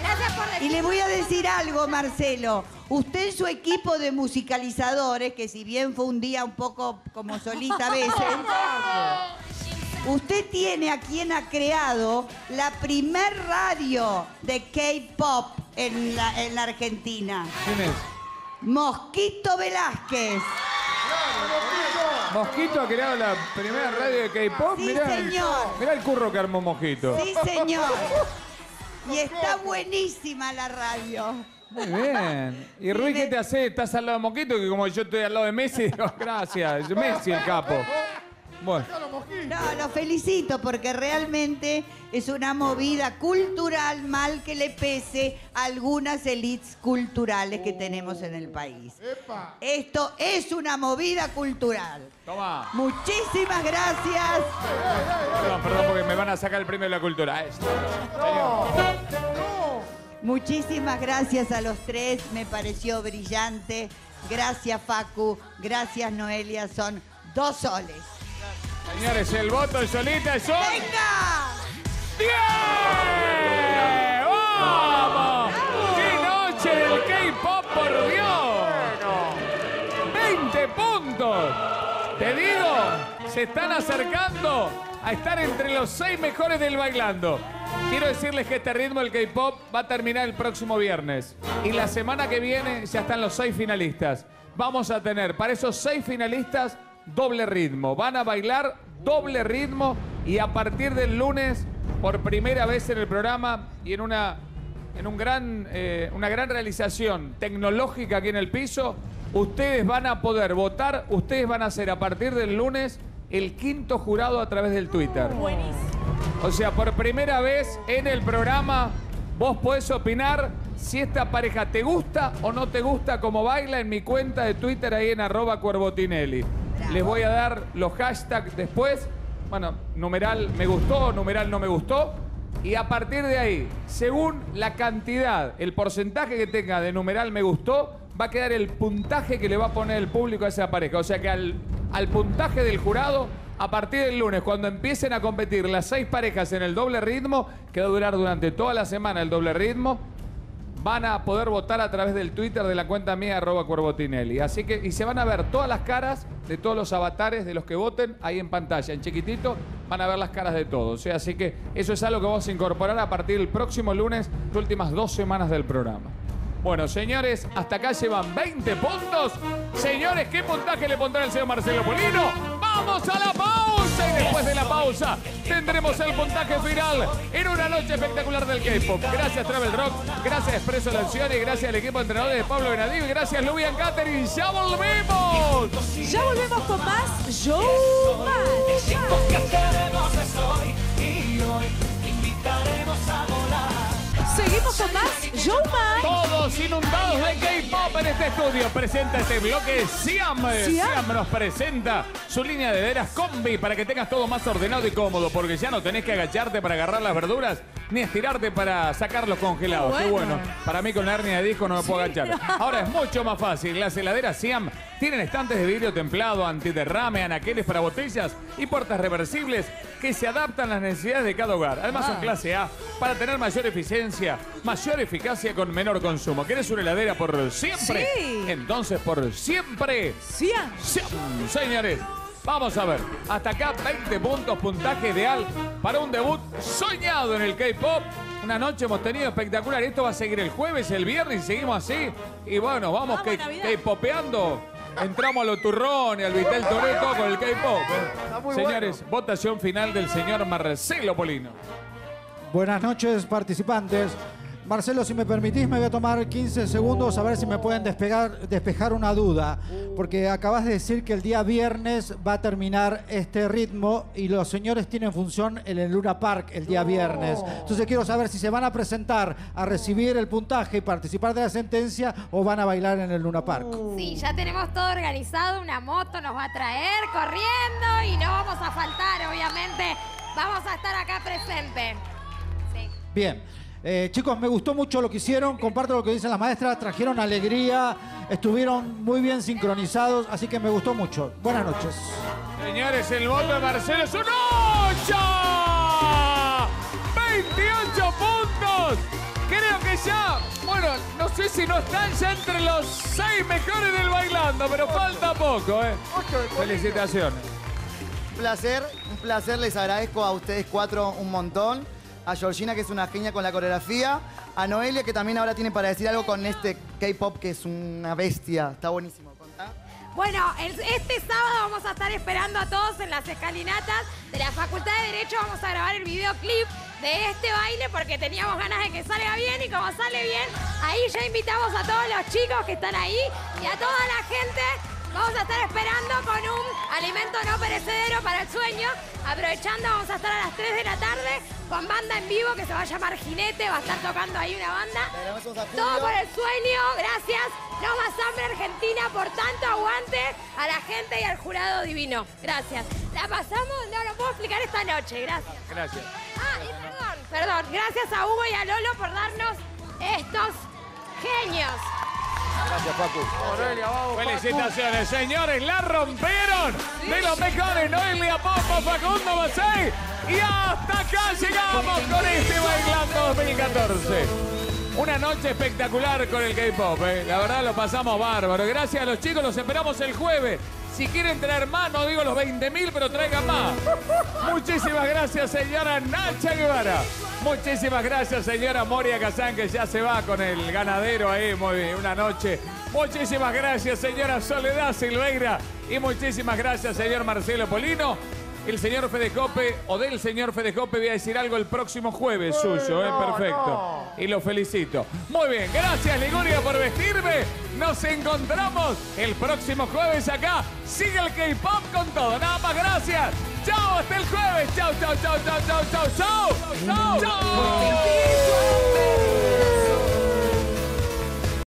Gracias por decir. Y le voy a decir algo, Marcelo. Usted en su equipo de musicalizadores, que si bien fue un día un poco como solita a veces, usted tiene a quien ha creado la primer radio de K-pop en la Argentina. ¿Quién es? Mosquito Velázquez. Mosquito ha creado la primera radio de K-pop. Sí, mirá, señor. Mirá el curro que armó Mosquito. Sí, señor. Y está buenísima la radio. Muy bien. ¿Y Ruiz qué te hace? ¿Estás al lado de Mosquito? Que como yo estoy al lado de Messi, digo, gracias. Messi el capo. Bueno. No, lo felicito porque realmente es una movida cultural, mal que le pese a algunas élites culturales que tenemos en el país. Epa. Esto es una movida cultural. Toma. Muchísimas gracias. Perdón, perdón, porque me van a sacar el premio de la cultura. Muchísimas gracias a los tres, me pareció brillante. Gracias, Facu. Gracias, Noelia. Son 2 soles. Señores, el voto solita es un... ¡Venga! ¡10! ¡Vamos! ¡Qué noche del K-pop, por Dios! ¡20 puntos! Te digo, se están acercando a estar entre los 6 mejores del bailando. Quiero decirles que este ritmo del K-pop va a terminar el próximo viernes. Y la semana que viene ya están los 6 finalistas. Vamos a tener para esos 6 finalistas... doble ritmo, van a bailar doble ritmo y a partir del lunes por primera vez en el programa y en una gran realización tecnológica aquí en el piso, ustedes van a poder votar, ustedes van a ser a partir del lunes el 5.º jurado a través del Twitter. Buenísimo. O sea, por primera vez en el programa vos podés opinar si esta pareja te gusta o no te gusta como baila en mi cuenta de Twitter ahí en @cuervotinelli. Les voy a dar los hashtags después. Bueno, numeral me gustó, numeral no me gustó. Y a partir de ahí, según la cantidad, el porcentaje que tenga de numeral me gustó, va a quedar el puntaje que le va a poner el público a esa pareja. O sea que al puntaje del jurado, a partir del lunes, cuando empiecen a competir las 6 parejas en el doble ritmo, que va a durar durante toda la semana el doble ritmo, van a poder votar a través del Twitter de la cuenta mía, @cuervotinelli. Así que, y se van a ver todas las caras de todos los avatares de los que voten ahí en pantalla. En chiquitito van a ver las caras de todos. ¿Eh? Así que eso es algo que vamos a incorporar a partir del próximo lunes, las últimas 2 semanas del programa. Bueno, señores, hasta acá llevan 20 puntos. Señores, ¿qué puntaje le pondrá el señor Marcelo Polino? ¡Vamos a la pausa! Y después de la pausa tendremos el puntaje final en una noche espectacular del K-Pop. Gracias Travel Rock, gracias Expreso Lanciones, gracias al equipo de entrenadores de Pablo Benadío y gracias Lubian Catering. ¡Ya volvemos! Ya volvemos con más Showmatch. Seguimos con más Showmatch. Todos inundados de K-Pop en este estudio. Presenta este bloque Siam. Siam nos presenta su línea de heladeras combi para que tengas todo más ordenado y cómodo, porque ya no tenés que agacharte para agarrar las verduras ni estirarte para sacar los congelados. Bueno. Qué bueno. Para mí con la hernia de disco no me puedo agachar. Ahora es mucho más fácil. Las heladeras Siam tienen estantes de vidrio templado, antiderrame, anaqueles para botellas y puertas reversibles que se adaptan a las necesidades de cada hogar. Además son clase A para tener mayor eficiencia, mayor eficacia con menor consumo. ¿Querés una heladera por siempre? Sí. Entonces por siempre Siam. Siam. Señores, vamos a ver, hasta acá 20 puntos, puntaje ideal para un debut soñado en el K-Pop. Una noche hemos tenido espectacular, esto va a seguir el jueves, el viernes y seguimos así. Y bueno, vamos K-popeando, entramos a los turrones, al Vitel Toreto con el K-Pop. Señores, bueno. Votación final del señor Marcelo Polino. Buenas noches, participantes. Marcelo, si me permitís, me voy a tomar 15 segundos a ver si me pueden despejar una duda. Porque acabas de decir que el día viernes va a terminar este ritmo y los señores tienen función en el Luna Park el día viernes. Entonces quiero saber si se van a presentar a recibir el puntaje y participar de la sentencia o van a bailar en el Luna Park. Sí, ya tenemos todo organizado, una moto nos va a traer corriendo y no vamos a faltar, obviamente. Vamos a estar acá presentes. Sí. Bien. Chicos, me gustó mucho lo que hicieron, comparto lo que dicen las maestras, trajeron alegría, Estuvieron muy bien sincronizados, así que me gustó mucho. Buenas noches. Señores, el voto de Marcelo es un 8. 28 puntos. Creo que ya, bueno, no sé si no están ya entre los 6 mejores del bailando, pero falta poco, ¿eh? Felicitaciones. Un placer, les agradezco a ustedes 4 un montón. A Georgina, que es una genia con la coreografía. A Noelia, que también ahora tiene para decir algo con este K-pop, que es una bestia. Está buenísimo. ¿Contá? Bueno, este sábado vamos a estar esperando a todos en las escalinatas de la Facultad de Derecho. Vamos a grabar el videoclip de este baile porque teníamos ganas de que salga bien. Y como sale bien, ahí ya invitamos a todos los chicos que están ahí y a toda la gente. Vamos a estar esperando con un alimento no perecedero para el sueño. Aprovechando, vamos a estar a las 3 de la tarde con banda en vivo que se va a llamar Jinete. Va a estar tocando ahí una banda. Todo por el sueño, gracias. No más hambre Argentina, por tanto aguante a la gente y al jurado divino. Gracias. La pasamos, no lo puedo explicar esta noche, gracias. Gracias. Ah, y perdón. Gracias a Hugo y a Lolo por darnos estos genios. Gracias, Facu. Noelia, vamos, felicitaciones, Facu. Señores, la rompieron. Sí, de los mejores, Noelia Pompa, Facundo Mazzei. Y hasta acá llegamos con este Bailando 2014. Una noche espectacular con el K-pop, ¿eh? La verdad lo pasamos bárbaro. Gracias a los chicos, los esperamos el jueves. Si quieren traer más, no digo los 20.000, pero traigan más. Muchísimas gracias, señora Nacha Guevara. Muchísimas gracias, señora Moria Casán, que ya se va con el ganadero ahí, muy bien, una noche. Muchísimas gracias, señora Soledad Silveyra. Y muchísimas gracias, señor Marcelo Polino. El señor Fede Cope, o del señor Fede Cope, voy a decir algo el próximo jueves suyo, perfecto. No. Y lo felicito. Muy bien, gracias Liguria por vestirme. Nos encontramos el próximo jueves acá. Sigue el K-Pop con todo. Nada más, gracias. Chao, hasta el jueves. Chao, chao, chao, chao, chao, chao, chao.